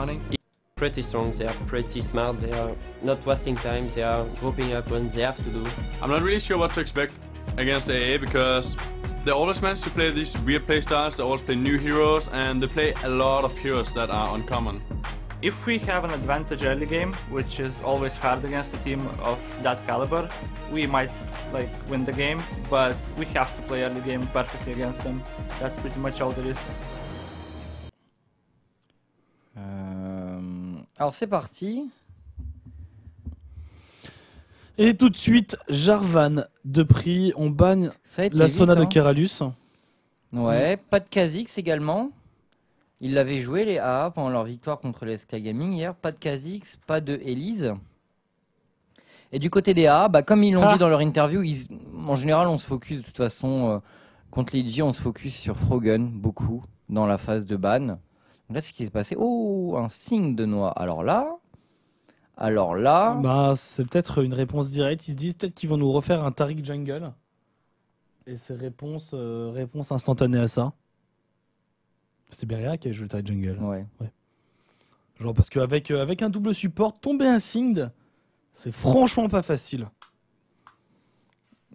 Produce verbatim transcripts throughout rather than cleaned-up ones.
running. Pretty strong, they are pretty smart, they are not wasting time, they are grouping up when they have to do. I'm not really sure what to expect against A A because they always manage to play these weird playstyles, they always play new heroes and they play a lot of heroes that are uncommon. If we have an advantage early game, which is always hard against a team of that caliber, we might like win the game, but we have to play early game perfectly against them. That's pretty much all there is. Euh... Alors c'est parti. Et tout de suite, Jarvan de prix, on banne la Sona de Keralus. Ouais, mmh. Pas de Kha'Zix également. Ils l'avaient joué les A A pendant leur victoire contre les Sky Gaming hier. Pas de Kha'Zix, pas de Elise. Et du côté des A A, bah, comme ils l'ont ah. dit dans leur interview, ils, en général on se focus de toute façon, euh, contre les G, on se focus sur Froggen beaucoup dans la phase de ban. Donc là, c'est ce qui s'est passé. Oh, un Singed de noix. Alors là, alors là... Bah, c'est peut-être une réponse directe. Ils se disent peut-être qu'ils vont nous refaire un Taric jungle. Et c'est réponse, euh, réponse instantanée à ça. C'était Beria qui avait joué le Taric jungle. Ouais. ouais. Genre parce qu'avec euh, avec un double support, tomber un Singed, c'est franchement pas facile.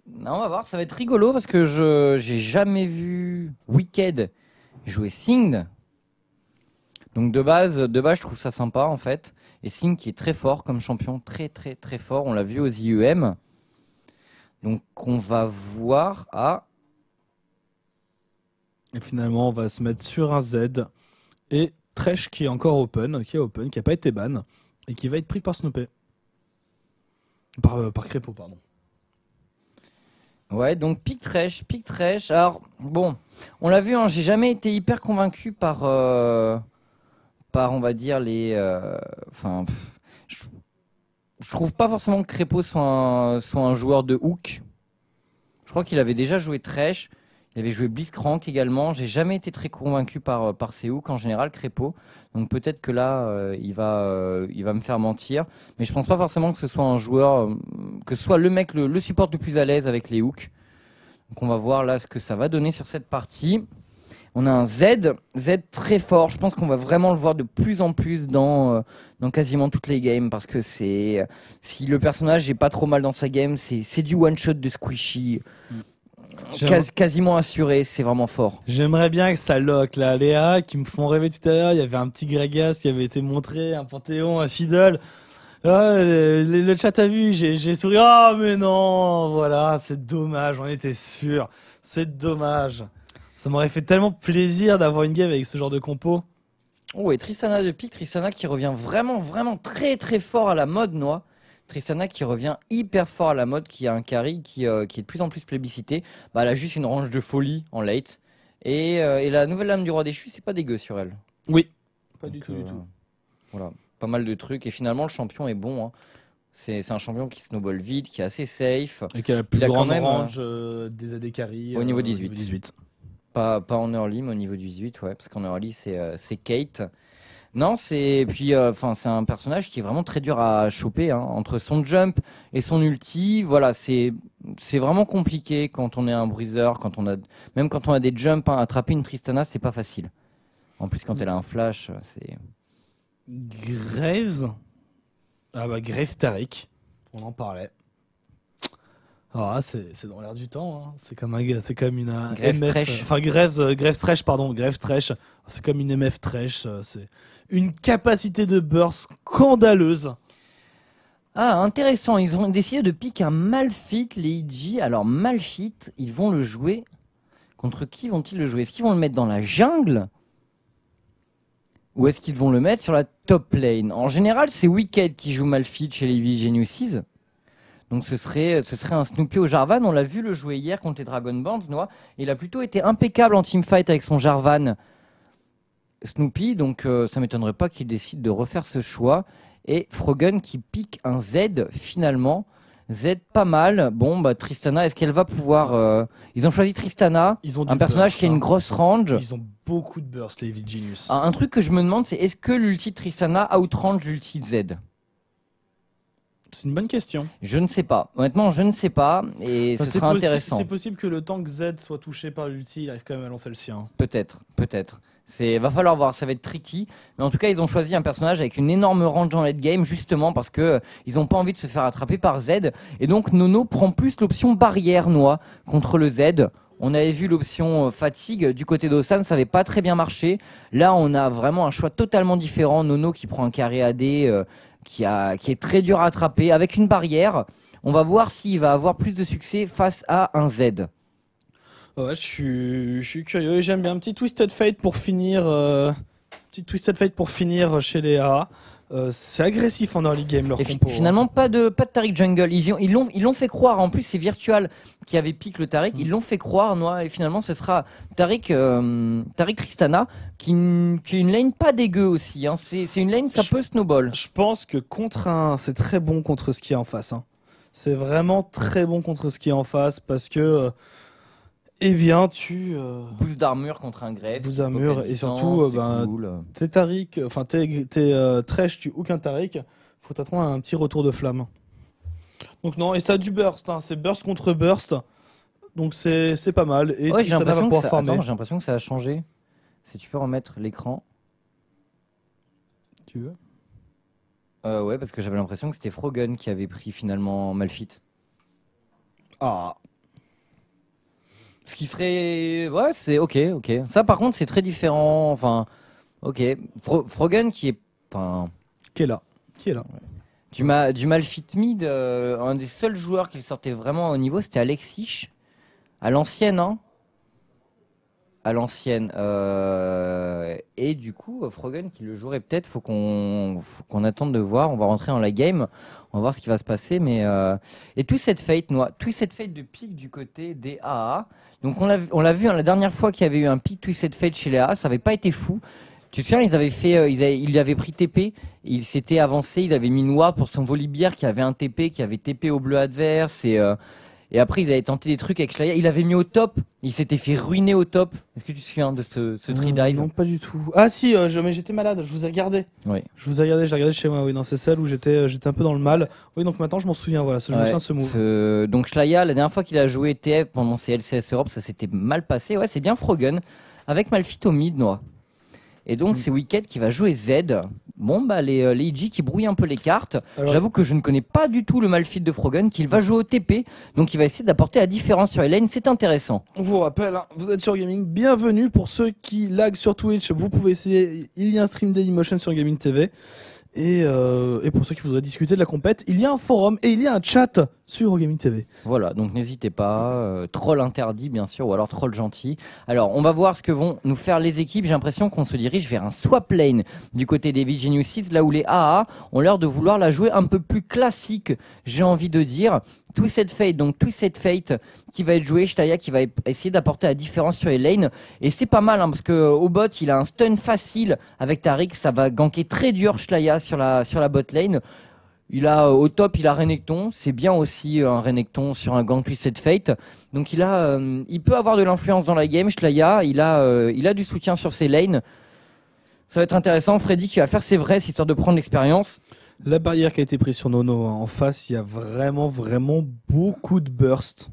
Non, on va voir, ça va être rigolo parce que je j'ai jamais vu Wickd jouer Singed. Donc de base, de base, je trouve ça sympa en fait. Et Singed qui est très fort comme champion, très très très fort. On l'a vu aux I U M. Donc on va voir à... Et finalement, on va se mettre sur un Z. Et Thresh qui est encore open, qui est open, qui n'a pas été ban. Et qui va être pris par Snoopeh. Par, euh, par Krepo, pardon. Ouais, donc pick Thresh, pick Thresh. Alors, bon, on l'a vu, hein, j'ai jamais été hyper convaincu par, euh, par on va dire, les... Enfin, euh, je, je trouve pas forcément que Krepo soit un, soit un joueur de hook. Je crois qu'il avait déjà joué Thresh. Il avait joué Blitzcrank également. J'ai jamais été très convaincu par par ses hooks en général, Krepo. Donc peut-être que là, euh, il va euh, il va me faire mentir. Mais je pense pas forcément que ce soit un joueur, euh, que ce soit le mec le, le support le plus à l'aise avec les hooks. Donc on va voir là ce que ça va donner sur cette partie. On a un Z, Z très fort. Je pense qu'on va vraiment le voir de plus en plus dans euh, dans quasiment toutes les games parce que c'est euh, si le personnage est pas trop mal dans sa game, c'est c'est du one shot de squishy. Mm. Quas quasiment assuré, c'est vraiment fort. J'aimerais bien que ça lock là, les A qui me font rêver tout à l'heure. Il y avait un petit Gragas qui avait été montré, un Panthéon, un Fiddle. Ah, le, le, le chat a vu, j'ai souri. Ah oh, mais non, voilà, c'est dommage, on était sûr. C'est dommage. Ça m'aurait fait tellement plaisir d'avoir une game avec ce genre de compo. Oh, et Tristana de pique, Tristana qui revient vraiment, vraiment très très fort à la mode noix. Tristana qui revient hyper fort à la mode, qui a un carry qui, euh, qui est de plus en plus plébiscité. Bah, elle a juste une range de folie en late. Et, euh, et la nouvelle lame du roi déchu, c'est pas dégueu sur elle. Oui. Pas du tout, euh, du tout. Voilà, pas mal de trucs. Et finalement, le champion est bon. Hein. C'est un champion qui snowball vite, qui est assez safe. Et qui a la plus a grande même, range euh, des A D carry. Au niveau dix-huit. Euh, dix-huit. Pas, pas en early, mais au niveau dix-huit, ouais. Parce qu'en early, c'est euh, Kate. Non, c'est puis enfin euh, c'est un personnage qui est vraiment très dur à choper hein. Entre son jump et son ulti. Voilà, c'est c'est vraiment compliqué quand on est un bruiser, quand on a même quand on a des jumps hein, attraper une Tristana, c'est pas facile. En plus quand mmh. elle a un flash, c'est Graves. Ah bah Graves Taric, on en parlait. Ah, c'est dans l'air du temps, hein. C'est comme un, c'est comme une uh, Graves M F, Thresh. Enfin Graves, euh, Graves Thresh, pardon, Graves Thresh. C'est comme une M F Thresh, euh, c'est une capacité de burst scandaleuse. Ah, intéressant. Ils ont décidé de piquer un Malphite, les I G. Alors Malphite, ils vont le jouer. Contre qui vont-ils le jouer? Est-ce qu'ils vont le mettre dans la jungle? Ou est-ce qu'ils vont le mettre sur la top lane? En général, c'est Wickd qui joue Malphite chez les Evil Geniuses. Donc ce serait, ce serait un Snoopeh au Jarvan, on l'a vu le jouer hier contre les Dragon Bands, Noah. Il a plutôt été impeccable en teamfight avec son Jarvan Snoopeh, donc euh, ça ne m'étonnerait pas qu'il décide de refaire ce choix. Et Froggen qui pique un Z finalement, Z pas mal. Bon bah Tristana, est-ce qu'elle va pouvoir... Euh... Ils ont choisi Tristana, Ils ont un personnage burst, qui hein. a une grosse range. Ils ont beaucoup de burst les Evil Geniuses. Un, un truc que je me demande c'est est-ce que l'ulti de Tristana outrange l'ulti de Z? C'est une bonne question. Je ne sais pas. Honnêtement, je ne sais pas. Et enfin, ce sera intéressant. C'est possible que le temps que Z soit touché par l'ulti, il arrive quand même à lancer le sien. Peut-être, peut-être. C'est, va falloir voir, ça va être tricky. Mais en tout cas, ils ont choisi un personnage avec une énorme range en late game, justement parce que euh, ils ont pas envie de se faire attraper par Zed. Et donc, Nono prend plus l'option barrière noix contre le Zed. On avait vu l'option fatigue du côté d'Osan, ça n'avait pas très bien marché. Là, on a vraiment un choix totalement différent. Nono qui prend un carré A D euh, qui, a, qui est très dur à attraper avec une barrière. On va voir s'il va avoir plus de succès face à un Z. Ouais, je suis, je suis curieux. J'aime bien un petit Twisted Fate pour finir, euh, petit Twisted Fate pour finir chez les A A. Euh, c'est agressif en early game leur compo. Finalement pas de pas de Taric jungle, ils ont, ils l'ont ils l'ont fait croire, en plus c'est Virtu four l qui avait pique le Taric, ils l'ont fait croire noir, et finalement ce sera Taric euh, Taric Tristana qui qui est une lane pas dégueu aussi hein. C'est c'est une lane ça je, peut snowball. Je pense que contre un c'est très bon contre ce qui est en face hein. C'est vraiment très bon contre ce qui est en face parce que euh, eh bien, tu euh... boost d'armure contre un Graves. Boost d'armure et surtout, euh, ben, cool. T'es Taric, enfin t'es euh, Thresh, tu aucun Taric. Faut t'attendre à un petit retour de flamme. Donc non, et ça a du burst, hein, c'est burst contre burst. Donc c'est c'est pas mal. Et ouais, j'ai l'impression que, que, que ça a changé. Si tu peux remettre l'écran. Tu veux euh, ouais, parce que j'avais l'impression que c'était Froggen qui avait pris finalement Malphite. Ah. Ce qui serait... Ouais, c'est ok, ok. Ça, par contre, c'est très différent. Enfin, ok. Fro Froggen qui est... Enfin... Qui est là. Qui est là. Ouais. Du, ma du Malphite mid, euh, un des seuls joueurs qui sortait vraiment au niveau, c'était Alexis. À l'ancienne, hein. À l'ancienne. Euh... Et du coup, Froggen qui le jouerait peut-être. Faut qu'on qu'on attende de voir. On va rentrer dans la game. On va voir ce qui va se passer. Mais euh... Et tout cette fate, noix, tout cette fate de pique du côté des A A. Donc on l'a vu hein, la dernière fois qu'il y avait eu un pick Twisted Fate chez les A A, ça n'avait pas été fou. Tu te souviens, ils avaient fait, euh, ils, avaient, ils avaient pris T P, ils s'étaient avancés, ils avaient mis une ward pour son Volibear qui avait un T P, qui avait T P au bleu adverse. Et, euh, et après, ils avaient tenté des trucs avec Shlaya. Il avait mis au top, il s'était fait ruiner au top. Est-ce que tu te souviens de ce, ce tree dive? Non, pas du tout. Ah si, euh, je, mais j'étais malade, je vous ai regardé. Oui. Je vous ai regardé, je l'ai regardé chez moi. Oui, non, c'est celle où j'étais j'étais un peu dans le mal. Oui, donc maintenant je m'en souviens, voilà, ce, ouais, je me souviens de ce move. Ce... Donc Shlaya, la dernière fois qu'il a joué T F pendant ses L C S Europe, ça s'était mal passé. Ouais, c'est bien Froggen, avec Malphite au mid, noix. Et donc, mmh. c'est Wickd qui va jouer Z. Bon, bah, les, les I G qui brouillent un peu les cartes. J'avoue que je ne connais pas du tout le Malphite de Froggen, qu'il va jouer au T P. Donc, il va essayer d'apporter la différence sur les lanes. C'est intéressant. On vous rappelle, hein, vous êtes sur Gaming. Bienvenue pour ceux qui laguent sur Twitch. Vous pouvez essayer. Il y a un stream Dailymotion sur Gaming T V. Et, euh, et pour ceux qui voudraient discuter de la compète, il y a un forum et il y a un chat sur Gaming T V. Voilà, donc n'hésitez pas. Euh, troll interdit, bien sûr, ou alors troll gentil. Alors, on va voir ce que vont nous faire les équipes. J'ai l'impression qu'on se dirige vers un swap lane du côté des Evil Geniuses, là où les A A ont l'air de vouloir la jouer un peu plus classique, j'ai envie de dire. Twisted Fate, donc Twisted Fate qui va être joué, Shlaya qui va essayer d'apporter la différence sur les lanes. Et c'est pas mal, hein, parce que au bot, il a un stun facile avec Taric, ça va ganker très dur Shlaya sur la, sur la bot lane. Il a, euh, au top, il a Renekton, c'est bien aussi un Renekton sur un gank Twisted Fate. Donc il a, euh, il peut avoir de l'influence dans la game, Shlaya, il a, euh, il a du soutien sur ses lanes. Ça va être intéressant, Freddy qui va faire ses vrais, histoire de prendre l'expérience. La barrière qui a été prise sur Nono, hein, en face, il y a vraiment, vraiment beaucoup de bursts.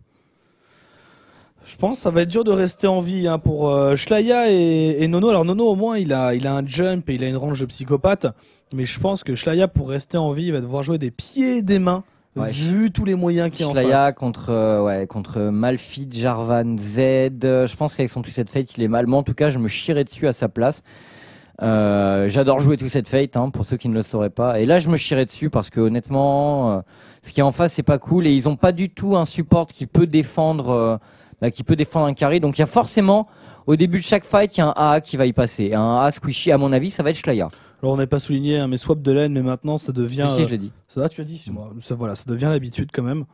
Je pense que ça va être dur de rester en vie hein, pour euh, Shlaya et, et Nono. Alors Nono, au moins, il a, il a un jump et il a une range de psychopathe. Mais je pense que Shlaya, pour rester en vie, il va devoir jouer des pieds et des mains. Ouais, vu tous les moyens qu'il y a en face. Shlaya contre, euh, ouais, contre Malphite, Jarvan, Zed. Euh, je pense qu'avec son Twisted Fate, il est mal. Moi, en tout cas, je me chierais dessus à sa place. Euh, j'adore jouer Twisted Fate hein, pour ceux qui ne le sauraient pas, et là je me chierais dessus parce que honnêtement euh, ce qui est en face c'est pas cool, et ils ont pas du tout un support qui peut défendre euh, bah, qui peut défendre un carry, donc il y a forcément au début de chaque fight il y a un A A qui va y passer, un A A squishy, à mon avis ça va être Shlaya. Alors on n'est pas souligné hein, mais swap de lane, mais maintenant ça devient si, si, euh, je l'ai dit. Ça tu as dit moi. Ça, voilà, ça devient l'habitude quand même,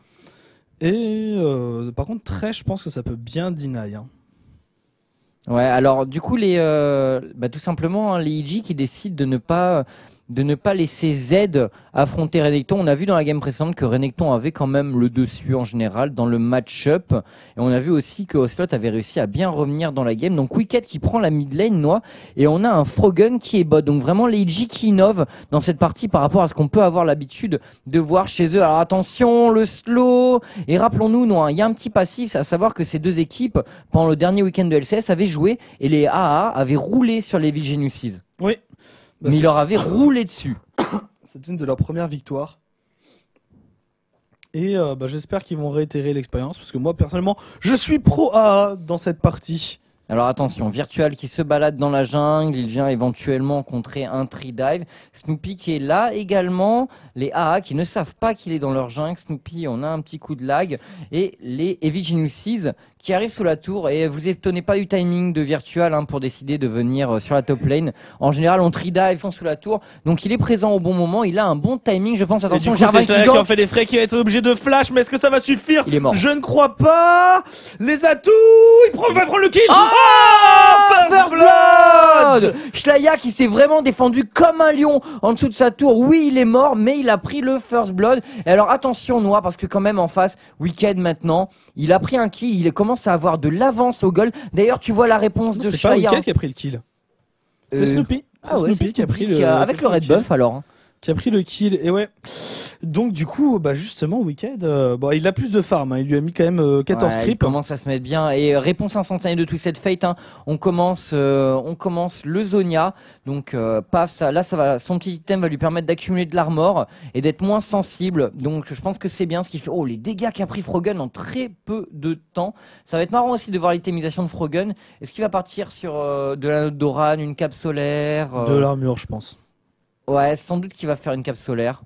et euh, par contre très je pense que ça peut bien deny hein. Ouais, alors du coup les, euh, bah, tout simplement hein, les I G qui décident de ne pas de ne pas laisser Zed affronter Renekton. On a vu dans la game précédente que Renekton avait quand même le dessus en général dans le match-up. Et on a vu aussi que Ocelot avait réussi à bien revenir dans la game. Donc Wickd qui prend la mid lane, Noix. Et on a un Froggen qui est bot. Donc vraiment les I G qui innovent dans cette partie par rapport à ce qu'on peut avoir l'habitude de voir chez eux. Alors attention, le slow. Et rappelons-nous, Noix, il y a un petit passif, à savoir que ces deux équipes, pendant le dernier week-end de L C S, avaient joué et les A A avaient roulé sur les Evil Geniuses. Oui. Bah mais il leur avait roulé dessus. C'était une de leurs premières victoires. Et euh, bah, j'espère qu'ils vont réitérer l'expérience. Parce que moi, personnellement, je suis pro A A dans cette partie. Alors attention, Virtu for l qui se balade dans la jungle. Il vient éventuellement contrer un tree dive. Snoopeh qui est là également. Les A A qui ne savent pas qu'il est dans leur jungle. Snoopeh, on a un petit coup de lag. Et les Evil Geniuses qui arrive sous la tour, et vous étonnez pas du timing de Virtu for l hein, pour décider de venir euh, sur la top lane. En général, on trida et font sous la tour, donc il est présent au bon moment, il a un bon timing, je pense. Attention, Jarvan qui, qui en fait des frais, qui va être obligé de flash, mais est-ce que ça va suffire? Il est mort. Je ne crois pas. Les atouts, il prend, va prendre le kill. Oh, oh First Blood, Blood Shlaya qui s'est vraiment défendu comme un lion en dessous de sa tour. Oui, il est mort, mais il a pris le First Blood. Et alors attention, Noir, parce que quand même en face, Wickd maintenant, il a pris un kill, il est à avoir de l'avance au goal. D'ailleurs, tu vois la réponse non, de Shlaya. C'est pas Wickd qui a pris le kill. C'est euh... Snoopeh. Ah ouais, Snoopeh qui a pris le avec le red buff alors. Qui a pris le kill. Et ouais. Donc du coup, bah justement, Wickd, euh, bon, il a plus de farm. Hein. Il lui a mis quand même euh, quatorze ouais, creeps. Il commence à se mettre bien. Et euh, réponse instantanée de Twisted Fate. Hein. On commence, euh, on commence le Zonia. Donc euh, paf, ça, là, ça va. Son petit item va lui permettre d'accumuler de l'armor et d'être moins sensible. Donc je pense que c'est bien ce qu'il fait. Oh, les dégâts qu'a pris Froggen en très peu de temps. Ça va être marrant aussi de voir l'itemisation de Froggen. Est-ce qu'il va partir sur euh, de la note d'Oran, une cape solaire, euh... de l'armure, je pense. Ouais, sans doute qu'il va faire une cape solaire.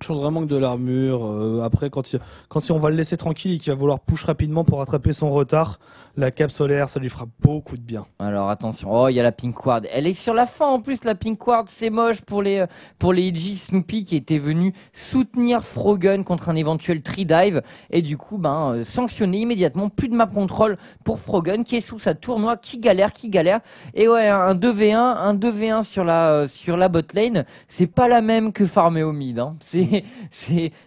Je pense vraiment que de l'armure. Euh, après, quand, il, quand il, on va le laisser tranquille et qu'il va vouloir push rapidement pour rattraper son retard, la cape solaire, ça lui fera beaucoup de bien. Alors attention. Oh, il y a la Pink Ward. Elle est sur la fin en plus, la Pink Ward. C'est moche pour les pour les I G. Snoopeh qui était venu soutenir Froggen contre un éventuel tree dive. Et du coup, ben, euh, sanctionné immédiatement. Plus de map control pour Froggen qui est sous sa tournoi, qui galère, qui galère. Et ouais, un deux v un, un deux v un sur la, euh, sur la bot lane. C'est pas la même que farmer au mid. Hein. C'est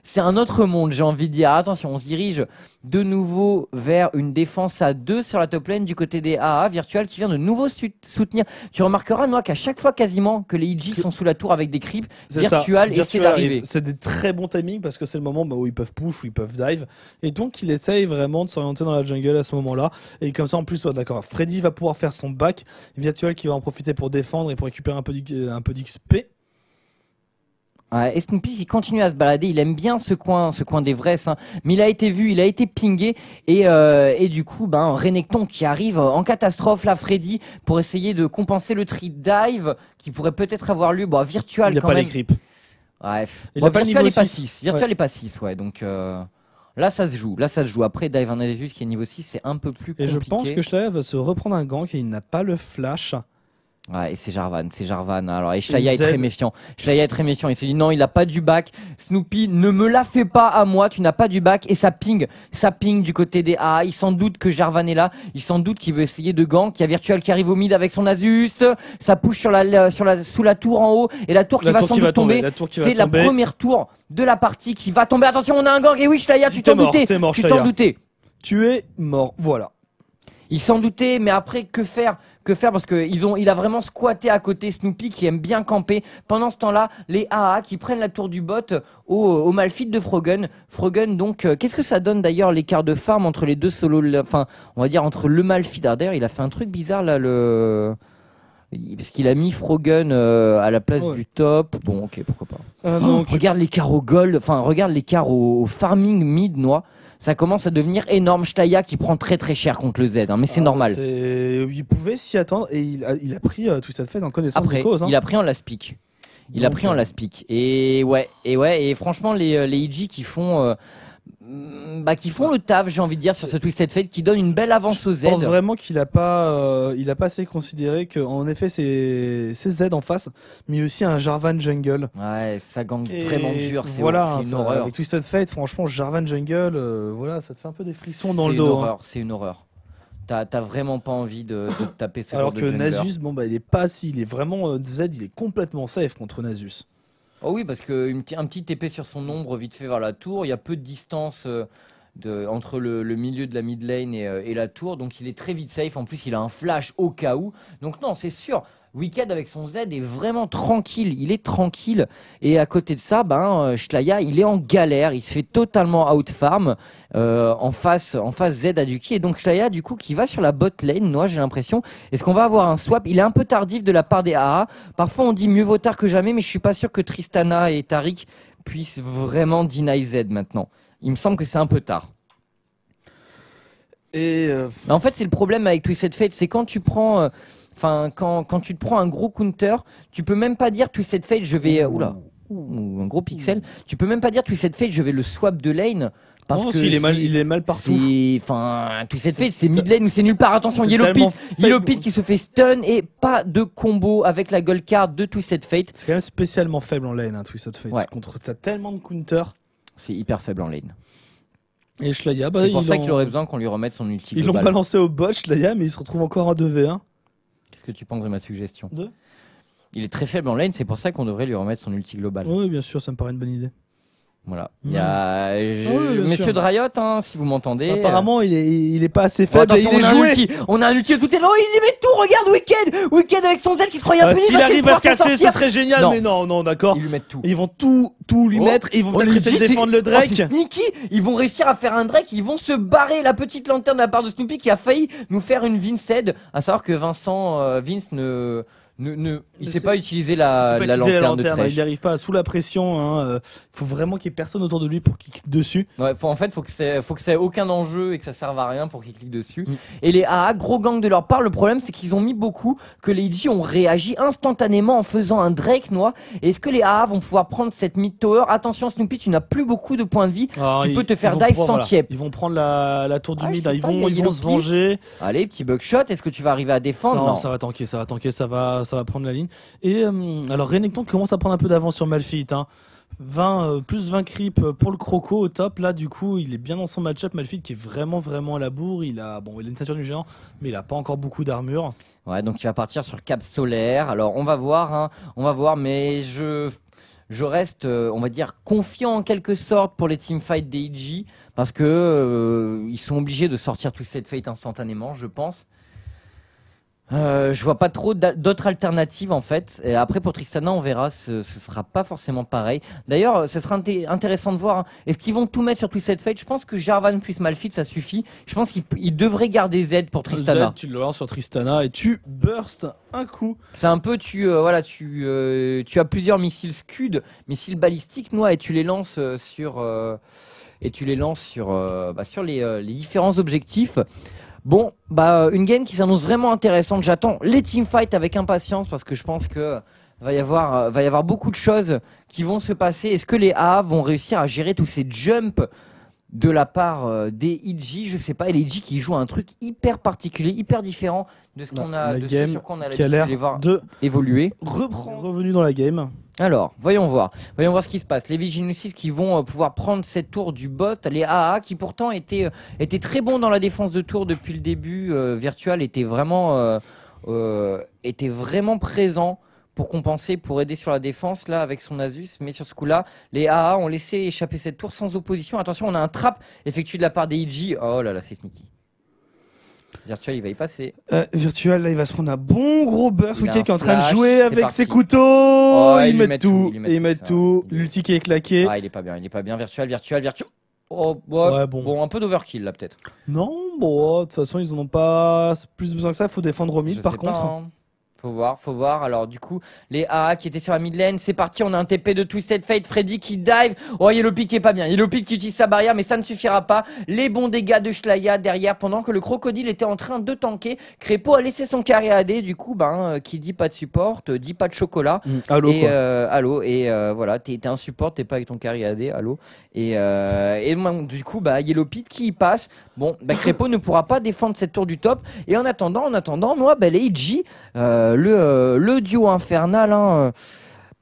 C'est un autre monde, j'ai envie de dire. Attention, on se dirige de nouveau vers une défense à deux sur la top lane du côté des A A. Virtu for l qui vient de nouveau soutenir. Tu remarqueras, Noah, qu'à chaque fois quasiment que les I G sont sous la tour avec des creeps, Virtu for l essaie d'arriver. C'est des très bons timings parce que c'est le moment bah, où ils peuvent push, où ils peuvent dive. Et donc, il essaye vraiment de s'orienter dans la jungle à ce moment-là. Et comme ça, en plus, ouais, d'accord, Freddy va pouvoir faire son back. Virtu for l qui va en profiter pour défendre et pour récupérer un peu d'X P. Ouais, et Snoopeh il continue à se balader, il aime bien ce coin, ce coin d'Everest, hein. Mais il a été vu, il a été pingé et, euh, et du coup ben Renekton qui arrive en catastrophe là, Freddy, pour essayer de compenser le tree dive qui pourrait peut-être avoir lieu. Bon, Virtu for l il y a quand pas même. Les creeps. Bref, bon, Virtu for l est pas six, Virtu for l ouais. est pas six, ouais, donc euh, là ça se joue, là ça se joue. Après dive un Nasus qui est niveau six, c'est un peu plus compliqué. Et je pense que Shlaya va se reprendre un gank et il n'a pas le flash. Ouais, et c'est Jarvan, c'est Jarvan. Alors, et Shlaya est très méfiant. Shlaya est très méfiant. Il se dit non, il n'a pas du bac. Snoopeh, ne me la fais pas à moi. Tu n'as pas du bac. Et ça ping, ça ping du côté des A A. Il s'en doute que Jarvan est là. Il s'en doute qu'il veut essayer de gank. Il y a Virtu for l qui arrive au mid avec son Nasus. Ça push sur la, sur la, sous la tour en haut. Et la tour qui la va tour sans qui doute va tomber. tomber. C'est la première tour de la partie qui va tomber. Attention, on a un gank. Et oui, Shlaya, tu t'en doutais. Tu t'en doutais. Tu es mort. Voilà. Il s'en doutait, mais après, que faire? Que faire? Parce que ils ont, il a vraiment squatté à côté Snoopeh qui aime bien camper. Pendant ce temps-là, les A A qui prennent la tour du bot au, au Malphite de Froggen. Froggen, donc, euh, qu'est-ce que ça donne d'ailleurs l'écart de farm entre les deux solos, enfin, on va dire entre le Malphite. Ah, d'ailleurs, il a fait un truc bizarre là, le... Parce qu'il a mis Froggen euh, à la place ouais. du top. Bon, ok, pourquoi pas. Ah, non, oh, tu... Regarde l'écart au gold, enfin, regarde l'écart au, au farming mid, Noix. Ça commence à devenir énorme. Shlaya qui prend très très cher contre le Z, hein, mais c'est ah, normal. Il pouvait s'y attendre et il a, il a pris euh, tout ça de fait en connaissance Après, de cause. Hein. Il a pris en last pick. Il Donc, a pris en last pick. Et ouais, et ouais, et franchement, les, les I G qui font. Euh, Bah, qui font le taf, j'ai envie de dire, sur ce Twisted Fate qui donne une belle avance aux Z. Je pense vraiment qu'il n'a pas, euh, il a pas assez considéré qu'en effet c'est Z en face, mais aussi un Jarvan Jungle. Ouais, ça gangue vraiment dur, c'est voilà, une ça, horreur. Avec Twisted Fate, franchement, Jarvan Jungle, euh, voilà, ça te fait un peu des frissons dans le dos. Hein. C'est une horreur. T'as vraiment pas envie de, de taper ce alors genre de jungler. Alors que Nasus, bon bah il est pas si, il est vraiment Zed, il est complètement safe contre Nasus. Oh oui, parce que une, un petit T P sur son ombre vite fait vers la tour, il y a peu de distance de, entre le, le milieu de la mid lane et, et la tour, donc il est très vite safe. En plus, il a un flash au cas où. Donc non, c'est sûr. Wickd avec son Z est vraiment tranquille, il est tranquille et à côté de ça, ben Shlaya il est en galère, il se fait totalement outfarm euh, en face, en face Z à Duki et donc Shlaya du coup qui va sur la bot lane, moi j'ai l'impression. Est-ce qu'on va avoir un swap? Il est un peu tardif de la part des A A. Parfois on dit mieux vaut tard que jamais, mais je suis pas sûr que Tristana et Taric puissent vraiment deny Z maintenant. Il me semble que c'est un peu tard. Et euh... en fait c'est le problème avec Twisted Fate, c'est quand tu prends euh, Enfin, quand, quand tu te prends un gros counter, tu peux même pas dire Twisted Fate, je vais. Oula, un gros pixel. Tu peux même pas dire Twisted Fate, je vais le swap de lane. Parce non, que si il, est mal, il est mal partout. Enfin, Twisted Fate, c'est mid lane ou c'est nulle part. Attention, Yellow Pete, Yellow Pete qui se fait stun et pas de combo avec la gold card de Twisted Fate. C'est quand même spécialement faible en lane, hein, Twisted Fate. Ouais. Contre ça, tellement de counter. C'est hyper faible en lane. Et Shlaya, bah, c'est pour ça qu'il aurait besoin qu'on lui remette son ulti. Ils l'ont balancé au bot, Shlaya, mais il se retrouve encore en deux v un. Qu'est-ce que tu penses de ma suggestion? De il est très faible en lane, c'est pour ça qu'on devrait lui remettre son ulti global. Oui, bien sûr, ça me paraît une bonne idée. Voilà. Mmh. Il y a... Je... Oui, oui, Messieurs sûr. de Riot, hein, si vous m'entendez. Apparemment, euh... il, est, il est pas assez faible. Oh, et il est joué. On a un ulti de toutes les... Oh, il met tout. Regarde Wickd. Wickd avec son Z qui se croyait impuni. Euh, S'il arrive à se casser, ce serait génial. Non. Mais non, non, d'accord. Ils lui mettent tout. Ils vont tout, tout lui oh. mettre. Ils vont oh, peut-être essayer de défendre le Drake. Oh, sneaky. Ils vont réussir à faire un Drake. Ils vont se barrer. La petite lanterne de la part de Snoopeh qui a failli nous faire une Vinced. À savoir que Vincent, euh, Vince ne. Ne, ne, il ne sait pas utiliser la, pas la, utiliser lanterne, la lanterne de Thresh. Il n'arrive pas sous la pression. Hein, euh, faut vraiment qu'il y ait personne autour de lui pour qu'il clique dessus. Ouais, faut, en fait, faut que ça, faut que ça ait aucun enjeu et que ça serve à rien pour qu'il clique dessus. Mm. Et les A A, gros gang de leur part. Le problème, c'est qu'ils ont mis beaucoup, que les I G ont réagi instantanément en faisant un Drake noir. Est-ce que les A A vont pouvoir prendre cette mid tower? Attention, Snoopeh, tu n'as plus beaucoup de points de vie. Alors, tu ils, peux te faire dive sans tiep. Ils vont prendre la, la tour du ah, mid. Ils, pas, vont, ils vont se venger. Allez, petit bugshot. Est-ce que tu vas arriver à défendre? Non, non, ça va tanker, ça va tanker, ça va. Ça va prendre la ligne. Et euh, alors Renekton commence à prendre un peu d'avance sur Malphite. Hein. vingt, euh, plus vingt creeps pour le croco au top. Là, du coup, il est bien dans son match-up. Malphite qui est vraiment, vraiment à la bourre. Il a, bon, il a une ceinture du géant, mais il n'a pas encore beaucoup d'armure. Ouais, donc il va partir sur Cap Solaire. Alors, on va voir. Hein, on va voir, mais je... Je reste, euh, on va dire, confiant en quelque sorte pour les teamfights des I G parce que euh, ils sont obligés de sortir Twisted Fate instantanément, je pense. Euh, je vois pas trop d'autres alternatives en fait. Et après pour Tristana on verra, ce, ce sera pas forcément pareil. D'ailleurs ce sera inté intéressant de voir hein. Est-ce qu'ils vont tout mettre sur Twisted Fate? Je pense que Jarvan plus Malphite ça suffit. Je pense qu'il devrait garder Z pour Tristana. Z, tu le lances sur Tristana et tu burst un coup. C'est un peu tu euh, voilà tu euh, tu as plusieurs missiles scud, missiles balistiques noix et tu les lances euh, sur euh, et tu les lances sur euh, bah, sur les, euh, les différents objectifs. Bon, bah une game qui s'annonce vraiment intéressante. J'attends les teamfights avec impatience parce que je pense que va y avoir, va y avoir beaucoup de choses qui vont se passer. Est-ce que les A A vont réussir à gérer tous ces jumps de la part des I G? Je sais pas. Et les I G qui jouent un truc hyper particulier, hyper différent de ce qu'on a, de ce sur quoi on a l'habitude de les voir évoluer. Reprendre, revenu dans la game. Alors, voyons voir. Voyons voir ce qui se passe. Les Evil Geniuses qui vont euh, pouvoir prendre cette tour du bot. Les A A qui pourtant étaient, euh, étaient très bons dans la défense de tour depuis le début. Euh, Virtu four l était vraiment, euh, euh, était vraiment présent pour compenser, pour aider sur la défense là avec son Nasus. Mais sur ce coup-là, les A A ont laissé échapper cette tour sans opposition. Attention, on a un trap effectué de la part des I G. Oh là là, c'est sneaky. Virtu four l il va y passer. Euh, Virtu four l là il va se prendre un bon gros burst. Wickd qui est en train de jouer avec parti. ses couteaux. Oh, il, il met, met tout. Il met tout. L'ulti qui est claqué. Ah il est pas bien. Il est pas bien. Virtu four l, Virtu four l, Virtu. Oh ouais, ouais, bon. bon un peu d'overkill là peut-être. Non bon de toute façon ils en ont pas plus besoin que ça. Faut défendre au mid Je par contre. Pas, hein. Faut voir, faut voir. Alors du coup, les A A qui étaient sur la mid lane, c'est parti. On a un T P de Twisted Fate. Freddy qui dive. Oh, Yellow Pete qui est pas bien. Yellow Pete qui utilise sa barrière, mais ça ne suffira pas. Les bons dégâts de Shlaya derrière, pendant que le crocodile était en train de tanker. Krepo a laissé son carré A D. Du coup, ben, euh, qui dit pas de support, euh, dit pas de chocolat. Mmh, allô, et, euh, allô. Et euh, voilà, t'es un support, t'es pas avec ton carré A D. Allô. Et, euh, et ben, du coup, bah, Yellow Pete qui y passe. Bon, bah, Krepo ne pourra pas défendre cette tour du top. Et en attendant, en attendant, moi, bah, les I G. Euh, Le, euh, le duo infernal hein, euh,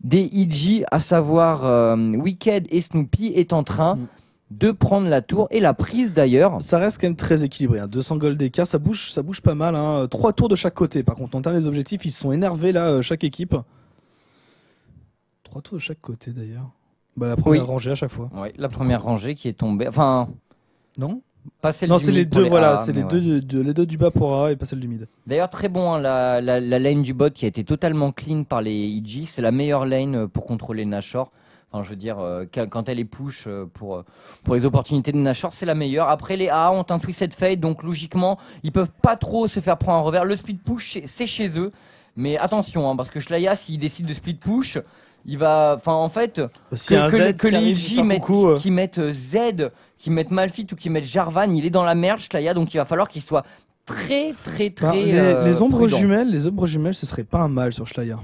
des I G, à savoir euh, Wickd et Snoopeh, est en train de prendre la tour et la prise d'ailleurs. Ça reste quand même très équilibré, hein. deux cents gold d'écart, ça bouge, ça bouge pas mal, hein. trois tours de chaque côté. Par contre, en termes des objectifs, ils se sont énervés là, euh, chaque équipe. trois tours de chaque côté d'ailleurs. Bah, la première oui. rangée à chaque fois. Oui, la première rangée qui est tombée, enfin... Non Pas celle non, c'est les deux, les... voilà, ah, c'est les, ouais. deux, deux, les deux du bas pour A et pas celle du mid. D'ailleurs, très bon, hein, la, la, la lane du bot qui a été totalement clean par les I G. C'est la meilleure lane pour contrôler Nashor. Enfin, je veux dire, euh, quand elle est push euh, pour, pour les opportunités de Nashor, c'est la meilleure. Après, les A ont un Twisted Fate, donc logiquement, ils peuvent pas trop se faire prendre en revers. Le split push, c'est chez eux. Mais attention, hein, parce que Shlaya, s'il décide de split push, il va. Enfin, en fait, si que, que, que les I G mettent, euh... qui mettent Zed, qui mettent Malphite ou qui mettent Jarvan, il est dans la merde, Shlaya, donc il va falloir qu'il soit très, très, très. Bah, les, euh, les ombres prudent. jumelles, les ombres jumelles, ce serait pas un mal sur Shlaya.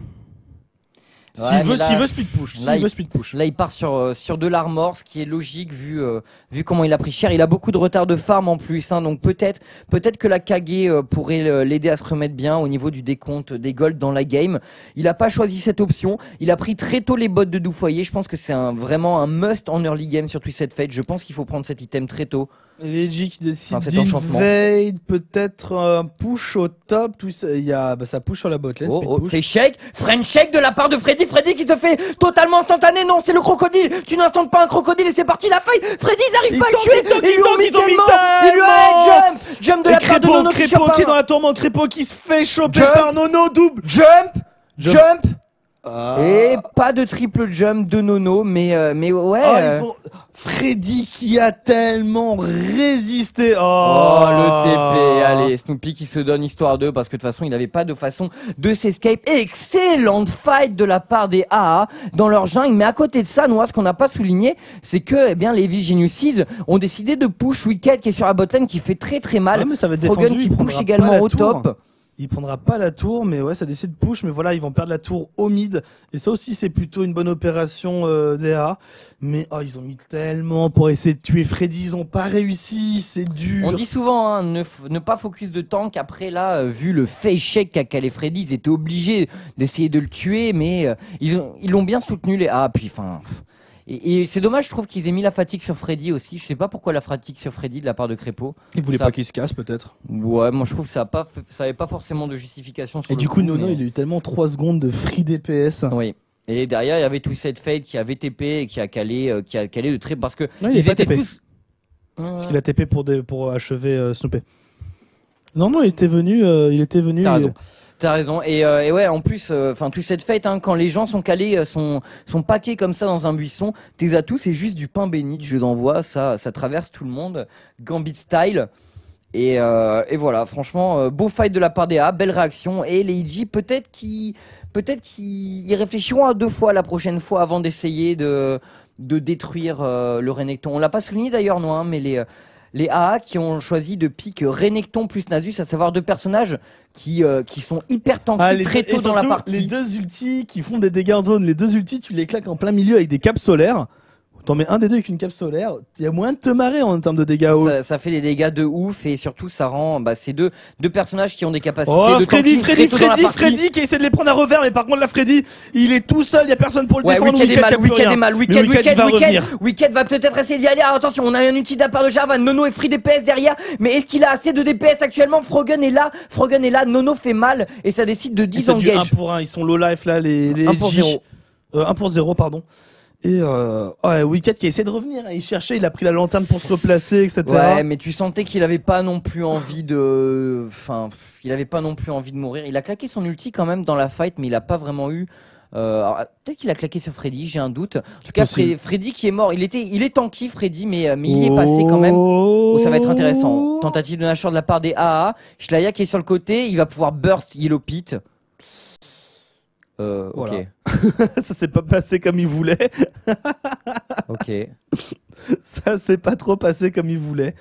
S'il ouais, veut, s'il veut speed push, s'il veut speed push. Là, il part sur euh, sur de l'armor, ce qui est logique vu euh, vu comment il a pris cher. Il a beaucoup de retard de farm en plus, hein, donc peut-être peut-être que la Kage euh, pourrait euh, l'aider à se remettre bien au niveau du décompte des golds dans la game. Il a pas choisi cette option. Il a pris très tôt les bottes de Doufoyer. Je pense que c'est un vraiment un must en early game sur Twisted Fate. Je pense qu'il faut prendre cet item très tôt. L G qui décide enfin, d'invade, peut-être un euh, push au top, tout ça, y a, bah, ça push sur la botlane, oh, oh, c'est shake, French shake de la part de Freddy, Freddy qui se fait totalement instantané, non c'est le crocodile, tu n'instantes pas un crocodile et c'est parti la feuille, Freddy ils arrivent pas à le tuer, ils lui ont mis tellement, ils lui ont mis jump, jump de la part de Nono qui est dans la tourmente, Krepo qui se fait choper par Nono, double, jump, jump, et pas de triple jump de Nono, mais euh, mais ouais. Oh, euh... ils ont... Freddy qui a tellement résisté. Oh, oh le T P, allez Snoopeh qui se donne histoire d'eux parce que de toute façon il n'avait pas de façon de s'escape. Excellente fight de la part des A A dans leur jungle, mais à côté de ça, Noah, ce qu'on n'a pas souligné, c'est que eh bien les Evil Geniuses ont décidé de push Wickd qui est sur la botlane qui fait très très mal. Ouais, mais ça va être Froggen défendu, qui push également au tour. top. Il prendra pas la tour, mais ouais, ça décide de push, mais voilà, ils vont perdre la tour au mid. Et ça aussi, c'est plutôt une bonne opération euh, D A. Mais oh, ils ont mis tellement pour essayer de tuer Freddy, ils ont pas réussi, c'est dur. On dit souvent, hein, ne, ne pas focus de tank. Après là, euh, vu le face shake qu'a calé Freddy, ils étaient obligés d'essayer de le tuer, mais euh, ils ont, ils l'ont bien soutenu les A. Puis enfin... Et, et c'est dommage, je trouve qu'ils aient mis la fatigue sur Freddy aussi. Je sais pas pourquoi la fatigue sur Freddy de la part de Krepo. Ils voulaient ça... pas qu'il se casse peut-être. Ouais, moi je trouve que ça a pas, f... ça avait pas forcément de justification. Sur et le du coup, coup Nono, mais... il a eu tellement trois secondes de free D P S. Oui. Et derrière, il y avait Twisted Fate qui avait T P et qui a calé, euh, qui a calé le trip parce que non, il ils étaient T P. tous. Parce qu'il a T P pour des... pour achever euh, Snoopeh. Non, non, il était venu, euh, il était venu. T'as raison. T'as raison et, euh, et ouais en plus enfin euh, Twisted Fate hein, quand les gens sont calés euh, sont sont paqués comme ça dans un buisson, tes atouts c'est juste du pain béni, je l'envoie, ça ça traverse tout le monde Gambit style et euh, et voilà franchement euh, beau fight de la part des A, belle réaction et les I G peut-être qui peut-être qu'ils réfléchiront à deux fois la prochaine fois avant d'essayer de de détruire euh, le Renekton. On l'a pas souligné d'ailleurs non hein, mais les euh, les A A qui ont choisi de pick Renekton plus Nasus, à savoir deux personnages qui, euh, qui sont hyper tanky ah, très tôt dans la partie. Les deux ultis qui font des dégâts en zone, les deux ultis tu les claques en plein milieu avec des capes solaires. T'en mets un des deux avec une cape solaire, il y a moyen de te marrer en termes de dégâts hauts. Ça, ça fait des dégâts de ouf et surtout ça rend bah, ces deux, deux personnages qui ont des capacités oh, de Freddy, Freddy, Freddy, Freddy qui essaie de les prendre à revers mais par contre là Freddy il est tout seul, il n'y a personne pour le ouais, défendre. Wickd est, Wickd est mal, Wickd, Wickd, Wickd, Wickd va peut-être essayer d'y aller. Ah, attention, on a un outil de la part de Jarvan, Nono est free D P S derrière mais est-ce qu'il a assez de D P S actuellement? Froggen est là, Froggen est là, Nono fait mal et ça décide de disengage. un pour un, ils sont low life là les, les un pour zéro. Euh, un pour zéro pardon. Et euh, ouais, Wickd qui a essayé de revenir, il cherchait, il a pris la lanterne pour se replacer, et cetera. Ouais, mais tu sentais qu'il avait pas non plus envie de, enfin, il avait pas non plus envie de mourir. Il a claqué son ulti quand même dans la fight, mais il a pas vraiment eu. Euh, peut-être qu'il a claqué sur Freddy, j'ai un doute. En tout cas, Fre Freddy qui est mort, il était, il est tanky Freddy, mais, mais il y est passé quand même. Oh, ça va être intéressant. Tentative de Nashor de la part des A A. Shlaya qui est sur le côté, il va pouvoir burst Yellow Pete. Euh, voilà. Ok. Ça s'est pas passé comme il voulait. Ok. Ça s'est pas trop passé comme il voulait.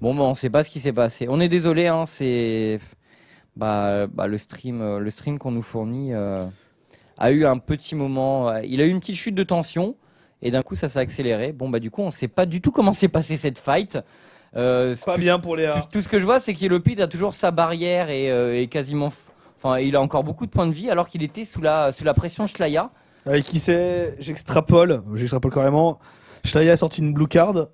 Bon, bah, on sait pas ce qui s'est passé. On est désolé, hein, c'est. Bah, bah, le stream, le stream qu'on nous fournit euh, a eu un petit moment. Il a eu une petite chute de tension et d'un coup, ça s'est accéléré. Bon, bah, du coup, on sait pas du tout comment s'est passée cette fight. Euh, pas tout, bien pour les A. Tout, tout ce que je vois, c'est qu'Yellow Pete a toujours sa barrière et, euh, et quasiment. Enfin, il a encore beaucoup de points de vie alors qu'il était sous la, sous la pression Shlaya. Et qui sait, j'extrapole, j'extrapole carrément, Shlaya a sorti une blue card.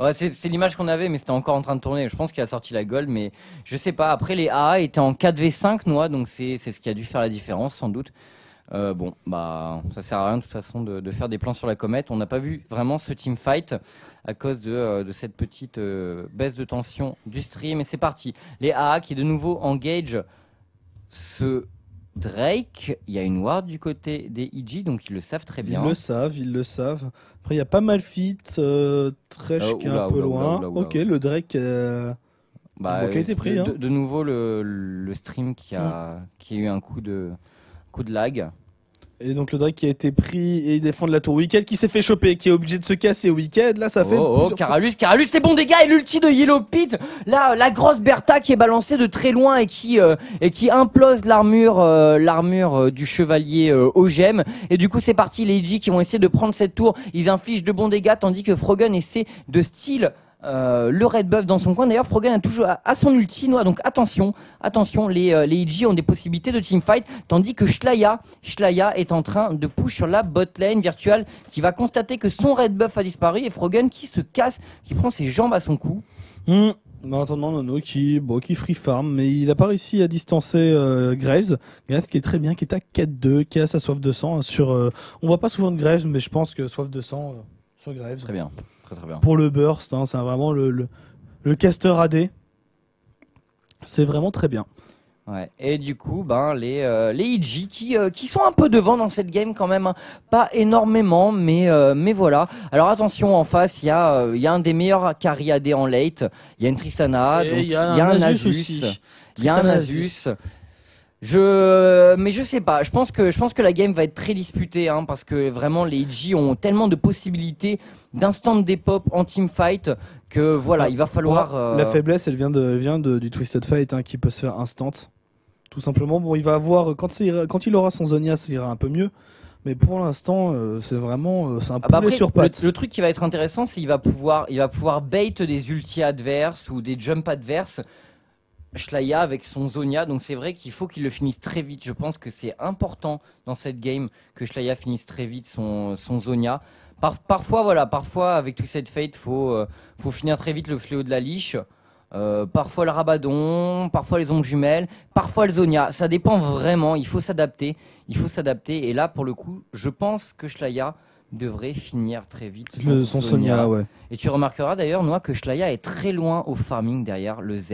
Ouais, c'est l'image qu'on avait, mais c'était encore en train de tourner. Je pense qu'il a sorti la gold, mais je sais pas. Après, les A A étaient en quatre v cinq, Noah, donc c'est ce qui a dû faire la différence, sans doute. Euh, bon, bah, ça sert à rien de toute façon de, de faire des plans sur la comète. On n'a pas vu vraiment ce team fight à cause de, euh, de cette petite euh, baisse de tension du stream. Et c'est parti. Les A A qui de nouveau engage ce Drake. Il y a une ward du côté des E G, donc ils le savent très bien. Ils le savent, ils le savent. Après, il n'y a pas Malphite, euh, Thresh oh, qui est un peu oula, loin. Oula, oula, oula, ok, oula. Le Drake. Euh... Bah, bon, qui a été pris, de, hein. de, de nouveau le, le stream qui a, ouais. qui a eu un coup de. Coup de lag. Et donc le Drake qui a été pris et il défend de la tour Wickd qui s'est fait choper, qui est obligé de se casser Wickd. Là ça fait. Oh, oh Keralus, Keralus, c'est bon dégâts et l'ulti de Yellow Pete. Là la grosse Bertha qui est balancée de très loin et qui euh, et qui implose l'armure euh, l'armure euh, du chevalier euh, au gemme. Et du coup c'est parti, les E G qui vont essayer de prendre cette tour. Ils infligent de bons dégâts tandis que Froggen essaie de style. Euh, le red buff dans son coin. D'ailleurs, Froggen a toujours à, à son ulti, Noah. Donc attention, attention, les euh, les E G ont des possibilités de teamfight, tandis que Shlaya, Shlaya est en train de push sur la bot lane virtuelle, qui va constater que son red buff a disparu et Froggen qui se casse, qui prend ses jambes à son cou. Mmh. En attendant, Nono qui, bon, qui free farm, mais il n'a pas réussi à distancer euh, Graves. Graves qui est très bien, qui est à quatre deux, qui a sa soif de sang. Hein, sur, euh, on voit pas souvent de Graves, mais je pense que soif de sang euh, sur Graves. Très bien. Très, très bien. Pour le burst, hein, c'est vraiment le, le, le caster A D. C'est vraiment très bien. Ouais. Et du coup, ben, les, euh, les E G qui, euh, qui sont un peu devant dans cette game quand même. Hein. Pas énormément, mais, euh, mais voilà. Alors attention, en face, il y, euh, y a un des meilleurs carry A D en late. Il y a une Tristana, il y, y a un Nasus. Il y a un Nasus. Je, mais je sais pas. Je pense que je pense que la game va être très disputée, hein, parce que vraiment les E G ont tellement de possibilités d'instant des pop en team fight que voilà, ouais, il va falloir. Euh... La faiblesse, elle vient de, elle vient de, du Twisted Fate, hein, qui peut se faire instant, tout simplement. Bon, il va avoir quand c'est quand il aura son Zonia, ça ira un peu mieux. Mais pour l'instant, euh, c'est vraiment euh, c'est un ah bah poulet après, sur pattes. Le, le truc qui va être intéressant, c'est il va pouvoir, il va pouvoir bait des ultis adverses ou des jumps adverses. Shlaya avec son Zonia, donc c'est vrai qu'il faut qu'il le finisse très vite. Je pense que c'est important dans cette game que Shlaya finisse très vite son, son Zonia. Par, parfois, voilà, parfois avec tout cette fate, faut, euh, faut finir très vite le fléau de la liche. Euh, parfois le Rabadon, parfois les ombres jumelles, parfois le Zonia. Ça dépend vraiment, il faut s'adapter. Il faut s'adapter. Et là, pour le coup, je pense que Shlaya devrait finir très vite son, le, son Sonia. Sonia, ouais. Et tu remarqueras d'ailleurs, Noah, que Shlaya est très loin au farming derrière le Z.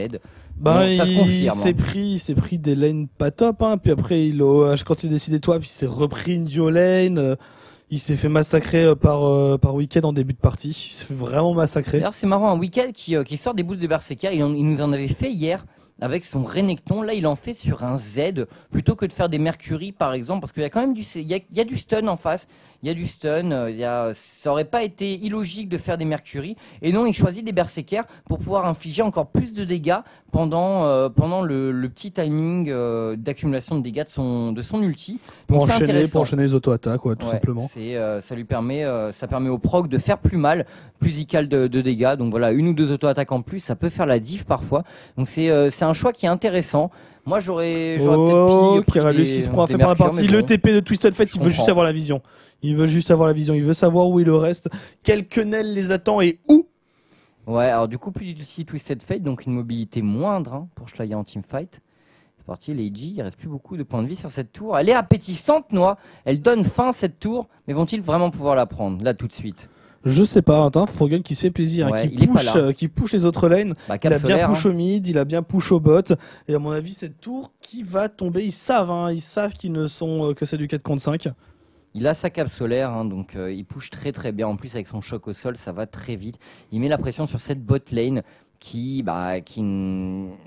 Bah, donc, ça se confirme. Il s'est pris, hein. pris des lanes pas top, hein. Puis après, il, quand il a décidé toi, puis il s'est repris une duo lane. Il s'est fait massacrer par, euh, par Wickd en début de partie. Il s'est fait vraiment massacrer. D'ailleurs, c'est marrant, un Wickd qui, euh, qui sort des boosts de Berserker, il, il nous en avait fait hier. Avec son Renekton, là il en fait sur un Z plutôt que de faire des Mercury par exemple, parce qu'il y a quand même du, il y a, il y a du stun en face, il y a du stun, il y a, ça aurait pas été illogique de faire des Mercury, et non il choisit des Berserkers pour pouvoir infliger encore plus de dégâts pendant euh, pendant le, le petit timing euh, d'accumulation de dégâts de son de son ulti. Donc, pour, enchaîner, pour enchaîner les auto-attaques, ouais, tout ouais, simplement. Euh, ça lui permet, euh, ça permet au proc de faire plus mal, plus ical de, de dégâts. Donc voilà, une ou deux auto-attaques en plus, ça peut faire la diff parfois. Donc c'est euh, c'est un choix qui est intéressant. Moi j'aurais oh, peut-être Keralus qui se prend à faire par la partie. Bon. Le T P de Twisted Fate, il comprends. veut juste avoir la vision. Il veut juste avoir la vision. Il veut savoir où il reste, quelle quenelle les attend et où. Ouais, alors du coup plus d'ulti Twisted Fate, donc une mobilité moindre, hein, pour Shlaya en teamfight. C'est parti, les E G, il reste plus beaucoup de points de vie sur cette tour. Elle est appétissante, Noah. Elle donne faim cette tour, mais vont-ils vraiment pouvoir la prendre là tout de suite? Je sais pas, hein, Froggen qui se fait plaisir, ouais, hein, qui, push, euh, qui push les autres lanes, bah, il a solaire, bien push hein. au mid, il a bien push au bot, et à mon avis cette tour qui va tomber, ils savent, hein, ils savent qu'ils ne sont euh, que c'est du quatre contre cinq. Il a sa cape solaire, hein, donc euh, il push très très bien, en plus avec son choc au sol ça va très vite, il met la pression sur cette bot lane qui, bah, qui,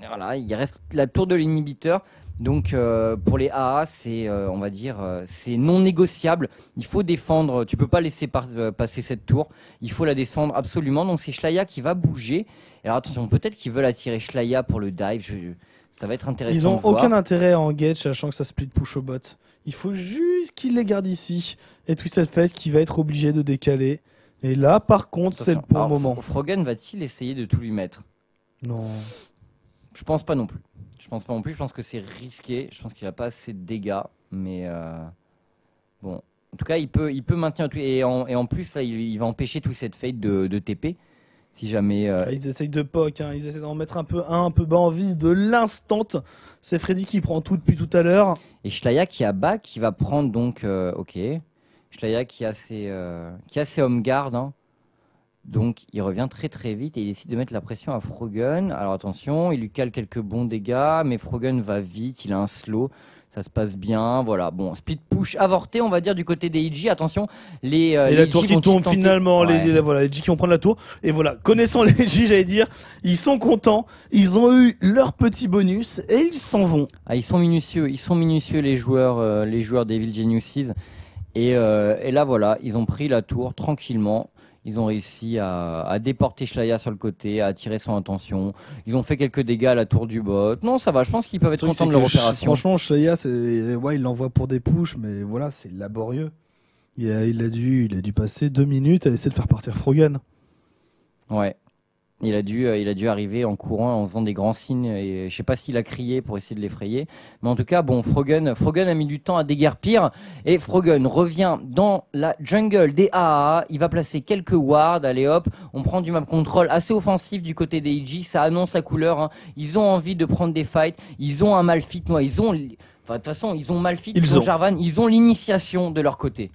voilà, il reste la tour de l'inhibiteur. Donc euh, pour les A A, c'est euh, on va dire euh, c'est non négociable. Il faut défendre. Tu peux pas laisser par euh, passer cette tour. Il faut la défendre absolument. Donc c'est Shlaya qui va bouger. Et alors attention, peut-être qu'ils veulent attirer Shlaya pour le dive. Je... Ça va être intéressant. Ils ont aucun voir. intérêt à engage, sachant que ça split push au bot. Il faut juste qu'ils les gardent ici. Et Twisted Fate qui va être obligé de décaler. Et là, par contre, c'est le bon alors, moment. Froggen va-t-il essayer de tout lui mettre? Non. Je pense pas non plus. Je pense pas non plus, je pense que c'est risqué, je pense qu'il n'y a pas assez de dégâts, mais euh... bon, En tout cas, il peut, il peut maintenir tout, et, en, et en plus, là, il, il va empêcher Twisted Fate de, de T P. Si jamais, euh... ils essayent de poke, hein, ils essayent d'en mettre un peu un, un peu bas en vie de l'instant. C'est Freddy qui prend tout depuis tout à l'heure. Et Shlaya qui a back, qui va prendre donc. Euh, ok. Shlaya qui a ses, euh, qui a ses home guard. Hein. Donc il revient très très vite et il décide de mettre la pression à Froggen. Alors attention, il lui cale quelques bons dégâts, mais Froggen va vite, il a un slow. Ça se passe bien, voilà. Bon, speed push avorté, on va dire, du côté des I G. Attention, les euh, et la les tour qui tombe finalement, ouais. les, les, voilà, les I G qui vont prendre la tour. Et voilà, connaissant les I G, j'allais dire, ils sont contents, ils ont eu leur petit bonus et ils s'en vont. Ah, ils sont minutieux, ils sont minutieux les joueurs, euh, les joueurs des Evil Geniuses. Et, euh, et là, voilà, ils ont pris la tour tranquillement. Ils ont réussi à, à déporter Shlaya sur le côté, à attirer son attention. Ils ont fait quelques dégâts à la tour du bot. Non, ça va, je pense qu'ils peuvent être contents de leur opération. Franchement, Shlaya, ouais, il l'envoie pour des pushes, mais voilà, c'est laborieux. Il a, il, a dû, il a dû passer deux minutes à essayer de faire partir Froggen. Ouais, il a, dû, il a dû arriver en courant, en faisant des grands signes. Et je ne sais pas s'il a crié pour essayer de l'effrayer. Mais en tout cas, bon, Froggen, Froggen a mis du temps à déguerpir. Et Froggen revient dans la jungle des A A A. Il va placer quelques wards. Allez hop, on prend du map control assez offensif du côté des I G. Ça annonce la couleur. Hein. Ils ont envie de prendre des fights. Ils ont un Malphite. Moi, ils ont... Enfin, de toute façon, ils ont Malphite, ils, ils ont Jarvan. Ils ont l'initiation de leur côté.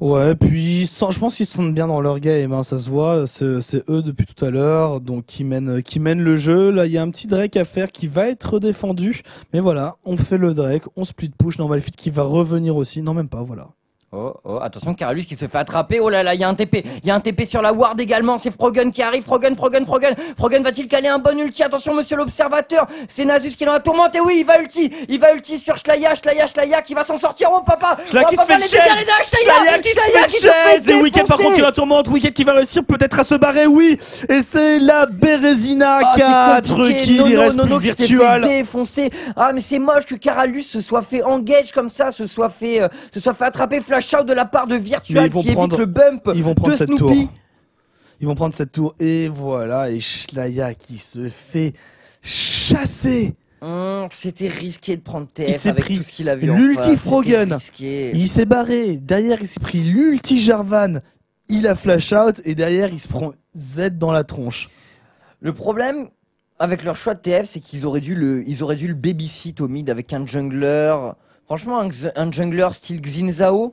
Ouais, puis sans, je pense qu'ils sont bien dans leur game, hein, ça se voit, c'est eux depuis tout à l'heure, donc qui mènent, qui mènent le jeu. Là, il y a un petit Drake à faire qui va être défendu, mais voilà, on fait le Drake, on split push, non, Malphite qui va revenir aussi, non même pas, voilà. Oh, oh, attention, Keralus qui se fait attraper. Oh là là, il y a un T P. Il y a un T P sur la ward également. C'est Froggen qui arrive. Froggen, Froggen, Froggen. Froggen va-t-il caler un bon ulti? Attention, monsieur l'observateur. C'est Nasus qui est dans la tourmente. Et oui, il va ulti. Il va ulti sur Shlaya, Shlaya, Shlaya qui va s'en sortir. Oh papa. Shlaya qui se fait chaise. Shlaya qui se fait chaise. Et Wickd par contre qui est dans la tourmente. Wickd qui va réussir peut-être à se barrer. Oui. Et c'est la Bérésina quatre qui reste plus virtuelle. Défoncé. Ah, mais c'est moche que Keralus se soit fait engage comme ça, se soit fait, euh, se soit fait attraper flash. Shout de la part de virtuel qui prendre, évite le bump. Ils vont prendre de cette Snoopeh. tour. Ils vont prendre cette tour et voilà, et Shlaya qui se fait chasser. Mmh, c'était risqué de prendre T F avec pris tout ce qu'il a vu. L'ulti Froggen, il s'est barré. Derrière, il s'est pris l'ulti Jarvan. Il a flash out et derrière, il se prend Z dans la tronche. Le problème avec leur choix de T F, c'est qu'ils auraient dû le, ils auraient dû le babysit au mid avec un jungler. Franchement, un, un jungler style Xin Zhao.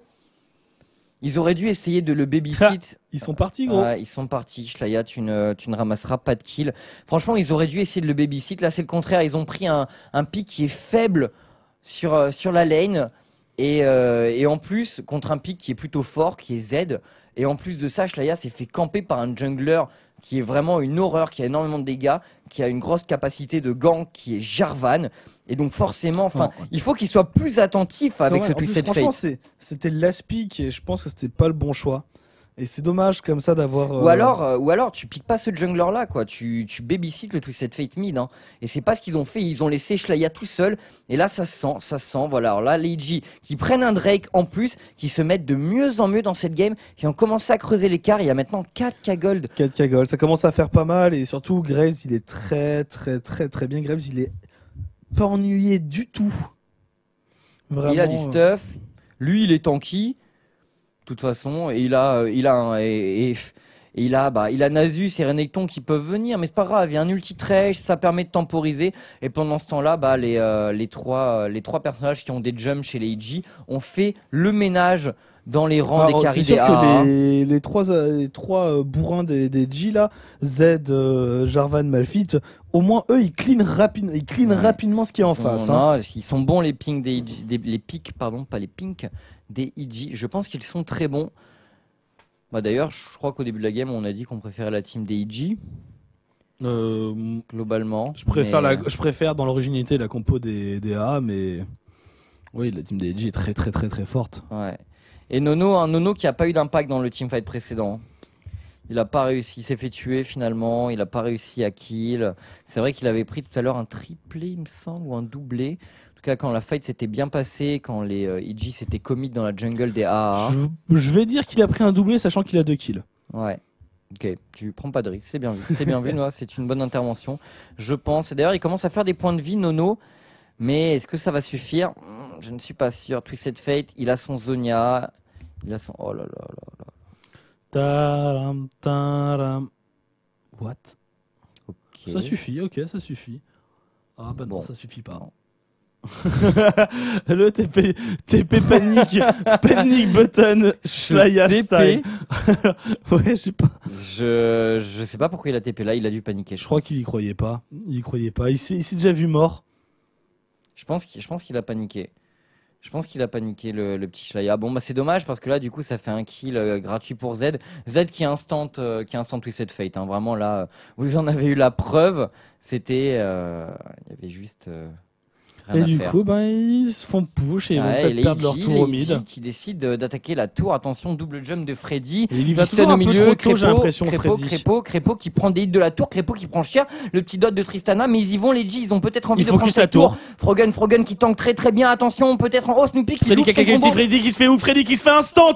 Ils auraient dû essayer de le babysit. Ils sont partis, gros. Ah, ils sont partis. Shlaya, tu ne, tu ne ramasseras pas de kill. Franchement, ils auraient dû essayer de le babysit. Là, c'est le contraire. Ils ont pris un, un pick qui est faible sur, sur la lane. Et, euh, et en plus, contre un pick qui est plutôt fort, qui est Zed. Et en plus de ça, Shlaya s'est fait camper par un jungler qui est vraiment une horreur, qui a énormément de dégâts, qui a une grosse capacité de gank, qui est Jarvan. Et donc forcément, enfin, ouais. il faut qu'il soit plus attentif avec vrai. ce Twisted Fate. Franchement, c'était last pick et je pense que c'était pas le bon choix. Et c'est dommage comme ça d'avoir. Euh... Ou alors, euh, ou alors, tu piques pas ce jungler là, quoi. Tu, tu babysit le Twisted Fate mid. Hein. Et c'est pas ce qu'ils ont fait. Ils ont laissé Shlaya tout seul. Et là, ça sent, ça sent. Voilà. Alors là, les I G qui prennent un Drake en plus, qui se mettent de mieux en mieux dans cette game, qui ont commencé à creuser l'écart. Il y a maintenant quatre K gold. quatre K gold. Ça commence à faire pas mal. Et surtout, Graves, il est très, très, très, très bien. Graves, il est pas ennuyé du tout. Vraiment, il a du stuff. Lui, il est tanky. De toute façon, et il a, il a, un, et, et, et il a, bah, il a Nasus et Renekton qui peuvent venir, mais c'est pas grave. Il y a un ulti Thresh, ça permet de temporiser. Et pendant ce temps-là, bah, les, euh, les trois, les trois personnages qui ont des jumps chez les I G ont fait le ménage dans les rangs Alors, des carrés des A. Les, les trois, les trois bourrins des, des I G là, Z, euh, Jarvan, Malphite, au moins eux, ils clean rapidement, ils clean ouais. rapidement ce qui est en face. Hein. Non, ils sont bons les pings des, I G, des les pics, pardon, pas les pinks. Des I G, je pense qu'ils sont très bons. Bah d'ailleurs, je crois qu'au début de la game, on a dit qu'on préférait la team des I G. Euh, Globalement. Je préfère, mais... la, je préfère dans l'originalité la compo des, des A A, mais oui, la team des I G est très très très très forte. Ouais. Et Nono, un Nono qui n'a pas eu d'impact dans le teamfight précédent. Il n'a pas réussi, il s'est fait tuer finalement, il n'a pas réussi à kill. C'est vrai qu'il avait pris tout à l'heure un triplé, il me semble, ou un doublé. En tout cas, quand la fight s'était bien passée, quand les euh, I G s'étaient commit dans la jungle des A A A. Je, je vais dire qu'il a pris un doublé, sachant qu'il a deux kills. Ouais. Ok, tu prends pas de risque. C'est bien vu. C'est bien vu, Noah. C'est une bonne intervention, je pense. Et d'ailleurs, il commence à faire des points de vie, Nono. Mais est-ce que ça va suffire? Je ne suis pas sûr. Twisted Fate, il a son Zonia. Il a son... Oh là là là là. Taram, taram. What? Okay. Ça suffit, ok, ça suffit. Ah bah non, bon. Ça suffit pas. Le T P, T P panique, panique button, Shlaya style. Ouais, je sais pas. Je, je sais pas pourquoi il a T P là, il a dû paniquer. Je, je crois qu'il y croyait pas. Il y croyait pas. Il s'est déjà vu mort. Je pense qu'il, je pense qu'il a paniqué. Je pense qu'il a paniqué le, le petit Shlaya. Bon bah c'est dommage parce que là du coup ça fait un kill euh, gratuit pour Zed. Zed qui instant, euh, qui instant Twisted Fate. Hein. Vraiment là, vous en avez eu la preuve. C'était, euh, il y avait juste. Euh... Et du faire. coup, ben, ils se font push et ah ils vont peut-être perdre leur tour au mid. Qui décide d'attaquer la tour. Attention, double jump de Freddy. Et il y va toujours un milieu. peu trop tôt, j'ai l'impression, Freddy. Krepo, Krepo qui prend des hits de la tour. Krepo qui prend cher. Le petit dot de Tristana. Mais ils y vont, les G. Ils ont peut-être envie il de prendre la tour. tour. Froggen, Froggen qui tank très très bien. Attention, peut-être en haut. Snoopeh qui Freddy, caca, petit Freddy qui se fait où Freddy qui se fait instant.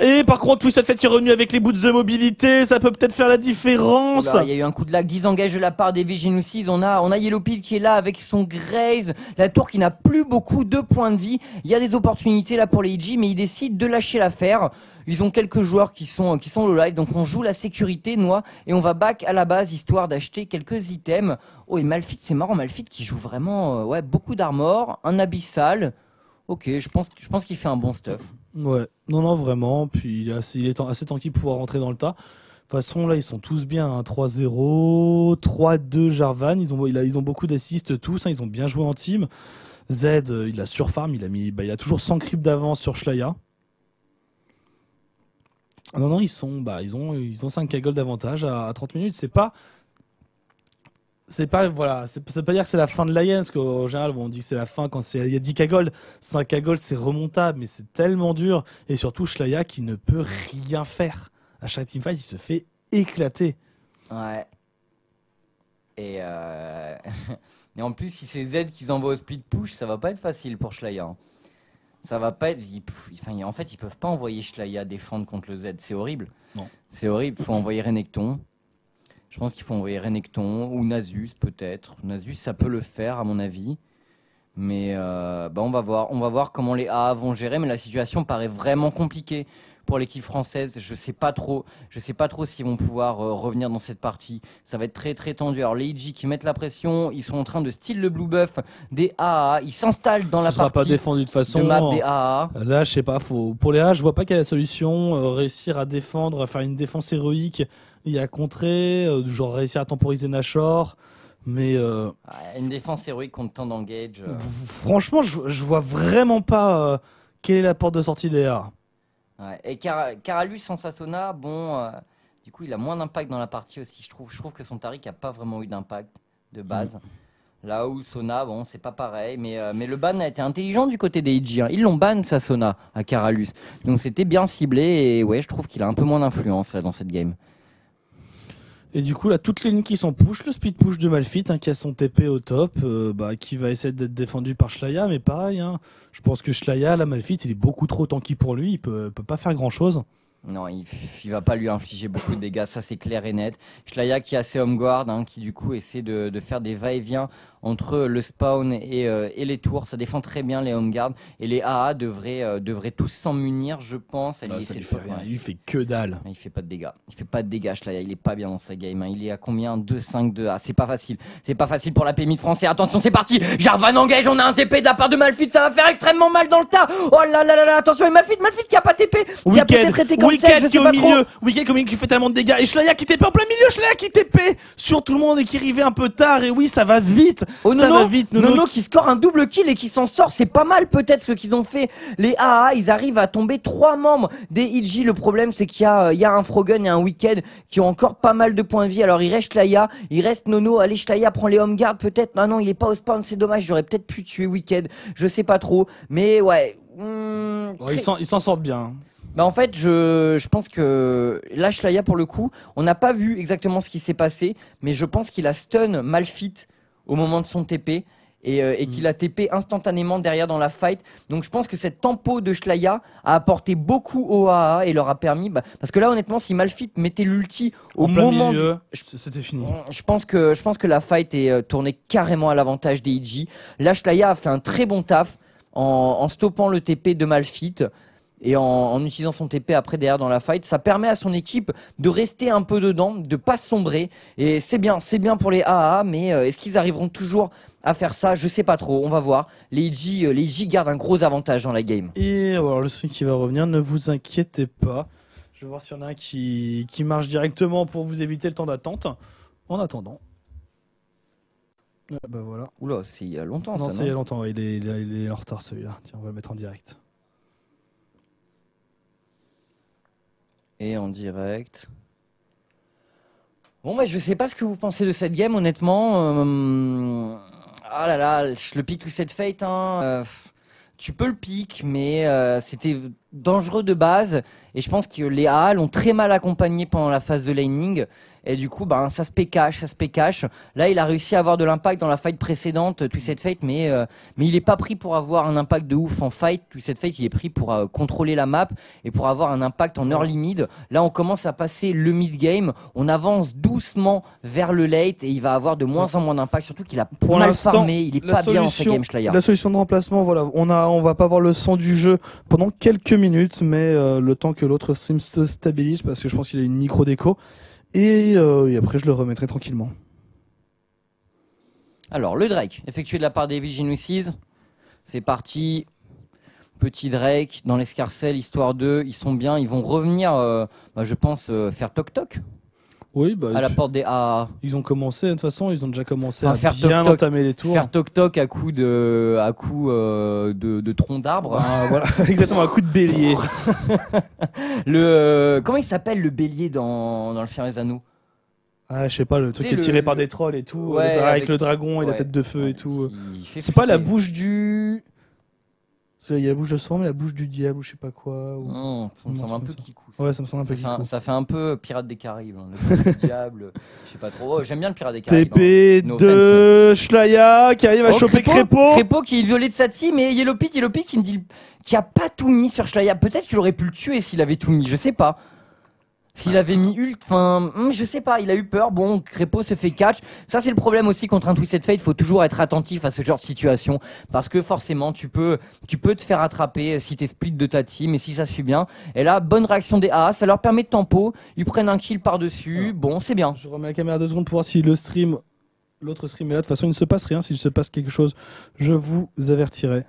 Et par contre, tout ça fait qui est revenu avec les boots de mobilité. Ça peut peut-être faire la différence. Il y a eu un coup de lag. Disengage de la part des Evil Geniuses. On a, on a Yellow Pete qui est là avec son Graves. La tour qui n'a plus beaucoup de points de vie. Il y a des opportunités là pour les I G, mais ils décident de lâcher l'affaire. Ils ont quelques joueurs qui sont, qui sont low life, donc on joue la sécurité, noix, et on va back à la base, histoire d'acheter quelques items. Oh, et Malphite, c'est marrant, Malphite qui joue vraiment euh, ouais, beaucoup d'armor, un abyssal. Ok, je pense, je pense qu'il fait un bon stuff. Ouais, non, non, vraiment. Puis il est assez, il est assez tanky pour pouvoir rentrer dans le tas. De toute façon, là, ils sont tous bien. Hein. trois zéro, trois deux Jarvan. Ils ont, ils ont beaucoup d'assists tous. Hein. Ils ont bien joué en team. Zed, il a surfarm. Il a, mis, bah, il a toujours cent creeps d'avance sur Shlaya. Ah non, non, ils, sont, bah, ils, ont, ils ont cinq K gold d'avantage à, à trente minutes. C'est pas... C'est pas, voilà, ça veut pas dire que c'est la fin de la Yen, parce qu'en général, on dit que c'est la fin quand il y a dix K gold. cinq K gold, c'est remontable, mais c'est tellement dur. Et surtout, Shlaya qui ne peut rien faire. À chaque teamfight, il se fait éclater. Ouais. Et, euh... Et en plus, si c'est Z qu'ils envoient au split push, ça va pas être facile pour Shlaya. Ça va pas être... Enfin, en fait, ils peuvent pas envoyer Shlaya défendre contre le Z. C'est horrible. C'est horrible. Il faut envoyer Renekton. Je pense qu'il faut envoyer Renekton ou Nasus, peut-être. Nasus, ça peut le faire, à mon avis. Mais euh... bah, on va voir. On va voir comment les A A vont gérer. Mais la situation paraît vraiment compliquée. Pour l'équipe française, je sais pas trop, je sais pas trop s'ils vont pouvoir euh, revenir dans cette partie. Ça va être très très tendu. Alors les I G qui mettent la pression, ils sont en train de style le blue buff des A A. Ils s'installent dans la partie. Ça sera pas défendu de façon. De map des A A. Là, je sais pas. Faut... Pour les A A, je vois pas quelle est la solution. Euh, réussir à défendre, à faire une défense héroïque et à contrer, euh, genre réussir à temporiser Nashor. Mais euh... une défense héroïque contre tant d'engage. Euh... Franchement, je, je vois vraiment pas euh, quelle est la porte de sortie des A A. Ouais. Et Ker Keralus sans sa Sona, bon, euh, du coup, il a moins d'impact dans la partie aussi, je trouve. Je trouve que son Taric n'a pas vraiment eu d'impact de base. Mmh. Là où Sona, bon, c'est pas pareil, mais, euh, mais le ban a été intelligent du côté des I G. Hein. Ils l'ont ban, sa Sona, à Keralus. Donc c'était bien ciblé et ouais, je trouve qu'il a un peu moins d'influence là dans cette game. Et du coup, là, toutes les lignes qui sont push, le speed push de Malphite, hein, qui a son T P au top, euh, bah, qui va essayer d'être défendu par Shlaya, mais pareil, hein, je pense que Shlaya, là, Malphite, il est beaucoup trop tanky pour lui, il peut, peut pas faire grand-chose. Non, il, il va pas lui infliger beaucoup de dégâts, ça c'est clair et net. Shlaya qui a ses home guard, hein, qui du coup essaie de, de faire des va-et-vient entre le spawn et, euh, et les tours, ça défend très bien les home guard, et les A A devraient, euh, devraient tous s'en munir, je pense. Ah, ça lui fait rien, il fait que dalle. Il fait pas de dégâts, il fait pas de dégâts Shlaya, il est pas bien dans sa game, hein. Il est à combien? Deux cinq deux, ah, c'est pas facile, c'est pas facile pour la P M I de français, attention c'est parti, Jarvan engage, on a un T P de la part de Malphite, ça va faire extrêmement mal dans le tas, oh là là là là, attention, et Malphite, Malphite qui a pas T P, qui Weekend. a peut-être été comme Wickd qui est au milieu, Wickd qui fait tellement de dégâts, et Shlaya qui T P en plein milieu, Shlaya qui T P sur tout le monde et qui arrivait un peu tard, et oui ça va vite, oh, ça Nono, va vite. Nono, Nono qui score un double kill et qui s'en sort, c'est pas mal peut-être ce qu'ils ont fait les A A, ils arrivent à tomber trois membres des I G, le problème c'est qu'il y, euh, y a un Froggen et un Wickd qui ont encore pas mal de points de vie, alors il reste Shlaya, il reste Nono, allez Shlaya prend les home guard peut-être, non non il est pas au spawn, c'est dommage, j'aurais peut-être pu tuer Wickd, je sais pas trop, mais ouais, hmm, très... ils s'en sortent bien. Bah en fait, je, je pense que là, Shlaya, pour le coup, on n'a pas vu exactement ce qui s'est passé, mais je pense qu'il a stun Malphite au moment de son T P. et, euh, et qu'il a T P instantanément derrière dans la fight. Donc je pense que cette tempo de Shlaya a apporté beaucoup au A A et leur a permis, bah, parce que là honnêtement si Malphite mettait l'ulti au moment du... c'était fini. Je pense que je pense que la fight est tournée carrément à l'avantage des I G. Là Shlaya a fait un très bon taf en, en stoppant le T P de Malphite. Et en, en utilisant son T P après derrière dans la fight, ça permet à son équipe de rester un peu dedans, de pas sombrer. Et c'est bien, c'est bien pour les A A, mais euh, est-ce qu'ils arriveront toujours à faire ça? Je sais pas trop, on va voir. Les I G, euh, les I G gardent un gros avantage dans la game. Et alors le stream qui va revenir, ne vous inquiétez pas. Je vais voir s'il y en a un qui, qui marche directement pour vous éviter le temps d'attente. En attendant... Ah bah voilà. Oula, c'est il y a longtemps non, ça, non? C'est il y a longtemps, il est, il est, il est en retard celui-là. Tiens, on va le mettre en direct. Et en direct. Bon bah je sais pas ce que vous pensez de cette game honnêtement. Euh... Ah là là, le pick Twisted Fate, hein. Euh, tu peux le pick, mais euh, c'était dangereux de base. Et je pense que les A A l'ont très mal accompagné pendant la phase de laning. Et du coup bah, ça se pécache, ça se pécache. Là il a réussi à avoir de l'impact dans la fight précédente Twisted Fate, mais, euh, mais il n'est pas pris pour avoir un impact de ouf en fight. Twisted Fate il est pris pour euh, contrôler la map et pour avoir un impact en early mid. Là on commence à passer le mid game, on avance doucement vers le late et il va avoir de moins en moins d'impact. Surtout qu'il a pour mal farmé, il est pas solution, bien dans sa game Shlaya. La solution de remplacement, voilà, on, a, on va pas voir le sang du jeu pendant quelques minutes, mais euh, le temps que l'autre stream se stabilise, parce que je pense qu'il a une micro déco, et, euh, et après je le remettrai tranquillement. Alors le Drake effectué de la part des Evil Geniuses, c'est parti, petit Drake dans l'escarcelle, histoire d'eux, ils sont bien, ils vont revenir euh, bah, je pense euh, faire toc toc. Oui, bah, à la porte des A A. Ils ont commencé, de toute façon, ils ont déjà commencé ah, à faire bien toc -toc, entamer les tours. Faire toc-toc à coup de, à coup, euh, de, de tronc d'arbre. Ah, voilà. Exactement, à coup de bélier. Le, euh, comment il s'appelle le bélier dans, dans le Seigneur des Anneaux? Ah, je sais pas, le truc qui est tiré le... par des trolls et tout, ouais, avec, avec le dragon et ouais, la tête de feu ouais, et tout. C'est pas la bouche du... Il y a la bouche de sang, mais la bouche du diable ou je sais pas quoi. Ou... Non, ça me semble un peu kikou. Ouais, ça me semble un peu kikou. Ça, ça fait un peu Pirate des Caraïbes. Hein, le diable, je sais pas trop. Oh, j'aime bien le Pirate des Caraïbes. T P hein. No de offense, mais... Shlaya qui arrive à oh, choper Krepo. Krepo qui est isolé de sa team et Yellow Pete, Yellow Pete qui ne dit qui a pas tout mis sur Shlaya. Peut-être qu'il aurait pu le tuer s'il avait tout mis, je sais pas. S'il avait mis ult, enfin, je sais pas, il a eu peur. Bon, Krepo se fait catch. Ça, c'est le problème aussi contre un Twisted Fate. Faut toujours être attentif à ce genre de situation. Parce que forcément, tu peux, tu peux te faire attraper si t'es split de ta team et si ça suit bien. Et là, bonne réaction des A A. Ça leur permet de tempo. Ils prennent un kill par-dessus. Bon, c'est bien. Je remets la caméra deux secondes pour voir si le stream, l'autre stream est là. De toute façon, il ne se passe rien. S'il se passe quelque chose, je vous avertirai.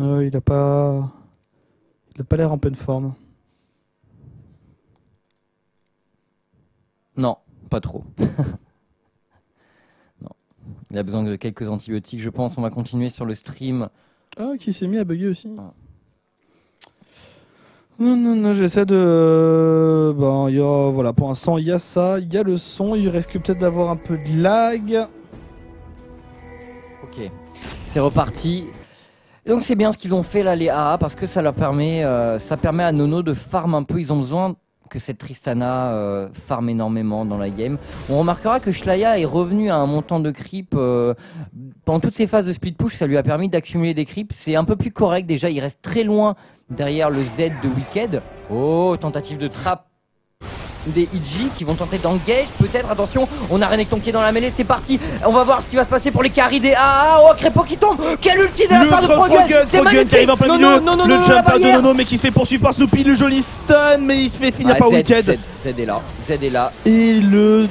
Euh, il a pas... Il n'a pas l'air en pleine forme. Non, pas trop. Non. Il a besoin de quelques antibiotiques, je pense. On va continuer sur le stream. Ah, qui s'est mis à bugger aussi. Ah. Non, non, non, j'essaie de... Bon, y a... voilà, pour l'instant, il y a ça, il y a le son. Il risque peut-être d'avoir un peu de lag. Ok, c'est reparti. Donc c'est bien ce qu'ils ont fait là les A A, parce que ça leur permet, euh, ça permet à Nono de farm un peu. Ils ont besoin que cette Tristana euh, farm énormément dans la game. On remarquera que Shlaya est revenu à un montant de creep. Euh, pendant toutes ces phases de split push, ça lui a permis d'accumuler des creeps. C'est un peu plus correct déjà, il reste très loin derrière le Z de Wickd. Oh, tentative de trappe des I G qui vont tenter d'engage peut-être. Attention, on a Renekton qui est dans la mêlée, c'est parti. On va voir ce qui va se passer pour les carries des A A. Oh, Krepo qui tombe, quel ulti de la part de Froggen. C'est magnifique, non, non, non, non, le jump de Nono mais qui se fait poursuivre par Snoopeh, le joli stun, mais il se fait finir par Wickd. Zed est là, Zed est là. Et le...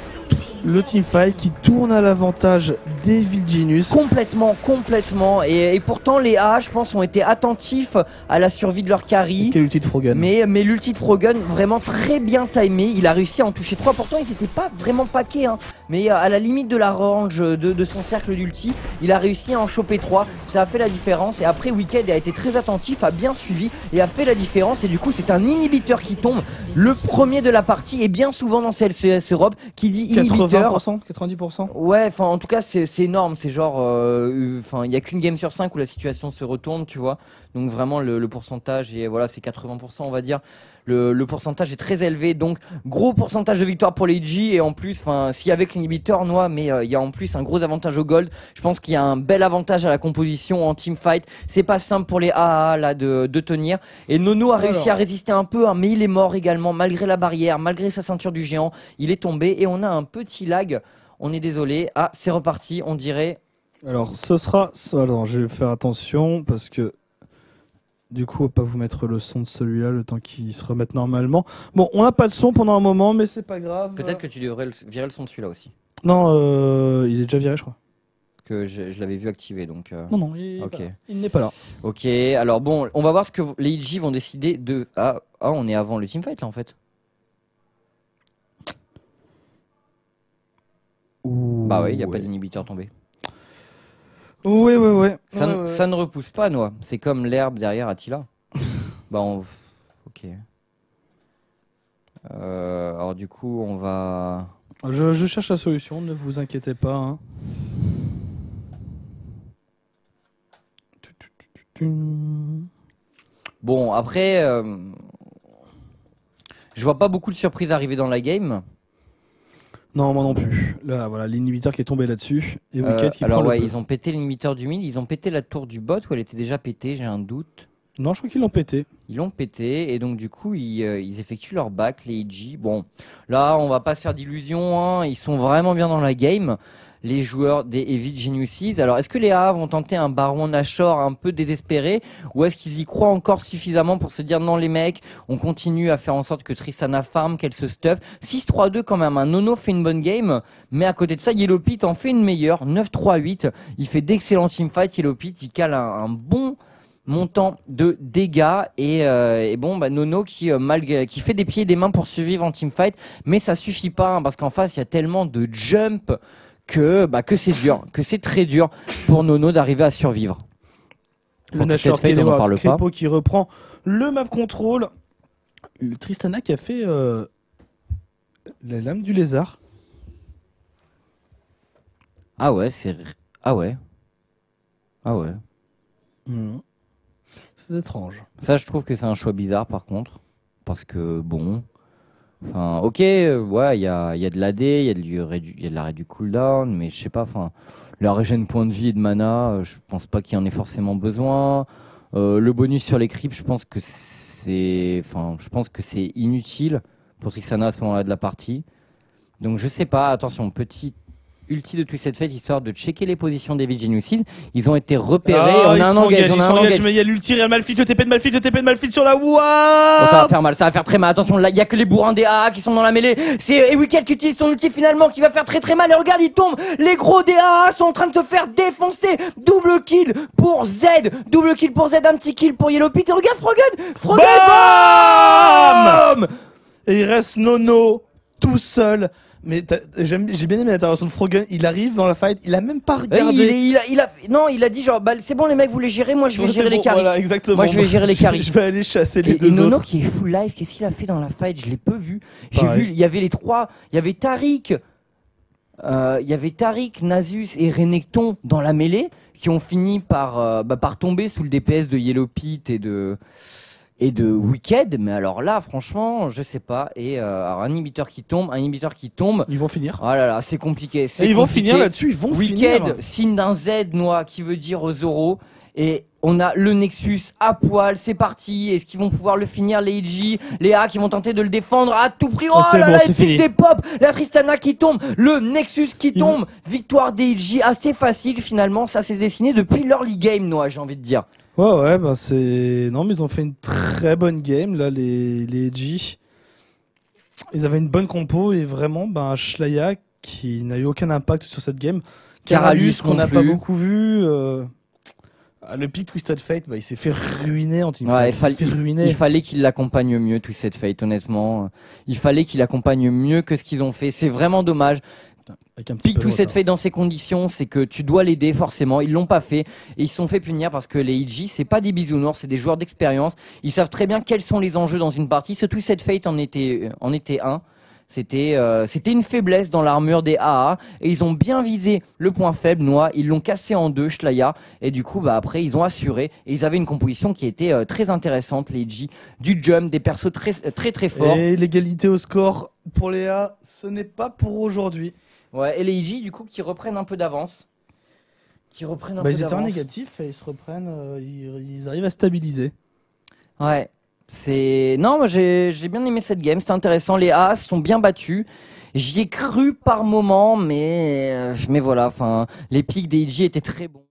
Le teamfight qui tourne à l'avantage des Evil Geniuses. Complètement, complètement. Et, et pourtant, les A A, je pense, ont été attentifs à la survie de leur carry. Quel ulti de Froggen. Mais, mais l'ulti de Froggen, vraiment très bien timé. Il a réussi à en toucher trois. Pourtant, ils n'étaient pas vraiment paquets. Hein. Mais à la limite de la range de, de son cercle d'ulti, il a réussi à en choper trois. Ça a fait la différence. Et après, Wickd a été très attentif, a bien suivi et a fait la différence. Et du coup, c'est un inhibiteur qui tombe. Le premier de la partie, et bien souvent dans cette L C S Europe, qui dit inhibiteur. quatre-vingts pour cent, quatre-vingt-dix pour cent. Ouais, enfin en tout cas c'est c'est énorme, c'est genre, enfin, euh, il y a qu'une game sur cinq où la situation se retourne, tu vois. Donc vraiment le, le pourcentage est, voilà, c'est quatre-vingts pour cent on va dire. Le, le pourcentage est très élevé, donc gros pourcentage de victoire pour les G. Et en plus, enfin, si avec l'inhibiteur noir, mais il euh, y a en plus un gros avantage au gold. Je pense qu'il y a un bel avantage à la composition en team fight. C'est pas simple pour les A A là de, de tenir. Et Nono a Alors... réussi à résister un peu, hein, mais il est mort également malgré la barrière, malgré sa ceinture du géant. Il est tombé et on a un petit lag. On est désolé. Ah, c'est reparti, on dirait. Alors, ce sera. Alors, je vais faire attention parce que. Du coup, on va pas vous mettre le son de celui-là, le temps qu'il se remette normalement. Bon, on n'a pas de son pendant un moment, mais c'est pas grave. Peut-être que tu devrais le, virer le son de celui-là aussi. Non, euh, il est déjà viré, je crois. Que je, je l'avais vu activer, donc... Euh... Non, non, il, okay. il n'est pas là. Ok, alors bon, on va voir ce que vous, les I G vont décider de... Ah, ah, on est avant le teamfight, là, en fait. Ouh, bah ouais, il n'y a ouais. pas d'inhibiteur tombé. Oui, oui, oui. Ça, ouais, ouais. ça ne repousse pas, Noah. C'est comme l'herbe derrière Attila. bah, on... Ok. Euh, alors, du coup, on va... Je, je cherche la solution, ne vous inquiétez pas. Hein. Bon, après... Euh... Je vois pas beaucoup de surprises arriver dans la game. Non, moi non plus. Là, voilà, l'inhibiteur qui est tombé là-dessus. Et Wickd euh, qui alors, prend ouais, le ils ont pété l'inhibiteur du mid, ils ont pété la tour du bot ou elle était déjà pétée, j'ai un doute. Non, je crois qu'ils l'ont pété. Ils l'ont pété et donc, du coup, ils, euh, ils effectuent leur back, les I G. Bon, là, on va pas se faire d'illusions, hein. Ils sont vraiment bien dans la game, les joueurs des Evil Geniuses. Alors, est-ce que les A A vont tenter un baron Nashor un peu désespéré ou est-ce qu'ils y croient encore suffisamment pour se dire non, les mecs, on continue à faire en sorte que Tristana farm, qu'elle se stuff. six trois deux quand même, un Nono fait une bonne game, mais à côté de ça, Yellow Pete en fait une meilleure, neuf trois huit. Il fait d'excellents teamfights, Yellow Pete, il cale un, un bon montant de dégâts et, euh, et bon bah Nono qui euh, malgré qui fait des pieds et des mains pour survivre en teamfight, mais ça suffit pas hein, parce qu'en face, il y a tellement de jump que bah que c'est dur, que c'est très dur pour Nono d'arriver à survivre. Le Nashor qui parle pas. Krepo qui reprend le map control. Le Tristana qui a fait euh, la lame du lézard. Ah ouais, c'est ah ouais. Ah ouais. Mmh. C'est étrange. Ça je trouve que c'est un choix bizarre par contre parce que bon Enfin, ok, ouais, il y a, y a de l'A D, il y, y a de la rédu cooldown, mais je sais pas, enfin, la régène point de vie et de mana, je pense pas qu'il y en ait forcément besoin. Euh, le bonus sur les creeps, je pense que c'est, enfin, je pense que c'est inutile pour Tristana à ce moment-là de la partie. Donc je sais pas, attention, petit ulti de Twisted Fate, histoire de checker les positions des Evil Geniuses. Ils ont été repérés, oh, on a un engage, on a un engage. Mais il y a l'ulti, il y a le Malphite, le T P de Malphite, le T P de Malphite sur la wall. Oh, ça va faire mal, ça va faire très mal. Attention, là, il y a que les bourrins des A A qui sont dans la mêlée. C'est Wickd qui utilise son ulti finalement, qui va faire très très mal. Et regarde, il tombe. Les gros des A A sont en train de se faire défoncer. Double kill pour Z. Double kill pour Z, un petit kill pour Yellow Pete. Et regarde, Froggen. Froggen. Bam. Et il reste Nono tout seul. Mais j'ai ai bien aimé l'intervention de Froggen, il arrive dans la fight, il a même pas regardé. Il, il, il, a, il a, non, il a dit genre, bah, c'est bon les mecs, vous les gérez, moi je vais gérer bon, les carries. Voilà, exactement. Moi je vais gérer les carries. Je vais aller chasser les et, deux et Nono autres. Nono qui est full life, qu'est-ce qu'il a fait dans la fight? Je l'ai peu vu. J'ai vu, il y avait les trois, il y avait Taric, euh, il y avait Taric, Nasus et Renekton dans la mêlée qui ont fini par, euh, bah, par tomber sous le D P S de Yellow Pete et de... et de Wickd, mais alors là, franchement, je sais pas. Et euh, alors un inhibiteur qui tombe, un inhibiteur qui tombe. Ils vont finir. Ah là là, c'est compliqué. Et ils compliqué. vont finir là-dessus, ils vont Wickd, finir. Wickd, signe d'un Z, noir, qui veut dire Zoro. Et on a le Nexus à poil, c'est parti. Est-ce qu'ils vont pouvoir le finir, les I G, les A qui vont tenter de le défendre à tout prix? Oh là bon, là, il pique des pop. La Tristana qui tombe, le Nexus qui tombe. Ils... Victoire des I G, assez facile finalement. Ça s'est dessiné depuis l'early game, noir, j'ai envie de dire. Ouais, ouais, bah c'est. Non, mais ils ont fait une très bonne game, là, les, les G. Ils avaient une bonne compo et vraiment, ben, Shlaya qui n'a eu aucun impact sur cette game. Keralus, qu'on n'a pas beaucoup vu. Euh... Ah, le pick Twisted Fate, bah, il s'est fait ruiner en team ouais, il, fall... fait ruiner. il fallait qu'il l'accompagne mieux, Twisted Fate, honnêtement. Il fallait qu'il accompagne mieux que ce qu'ils ont fait. C'est vraiment dommage. Pique tout cette fait dans ces conditions, c'est que tu dois l'aider forcément. Ils l'ont pas fait et ils se sont fait punir parce que les I G, c'est pas des bisounours, c'est des joueurs d'expérience. Ils savent très bien quels sont les enjeux dans une partie. Ce Twisted Fate en était en était un. C'était euh, c'était une faiblesse dans l'armure des A A et ils ont bien visé le point faible Noah, ils l'ont cassé en deux Shlaya et du coup bah après ils ont assuré et ils avaient une composition qui était euh, très intéressante, les G du jump, des persos très très très forts. Et l'égalité au score pour les A, ce n'est pas pour aujourd'hui. Ouais, et les G du coup qui reprennent un peu d'avance. Qui reprennent un bah, peu d'avance. Ils étaient en négatif et ils se reprennent, euh, ils, ils arrivent à stabiliser. Ouais. C'est non, moi j'ai j'ai bien aimé cette game, c'était intéressant. Les A sont bien battus. J'y ai cru par moment, mais mais voilà. Enfin, les pics des I G étaient très bons.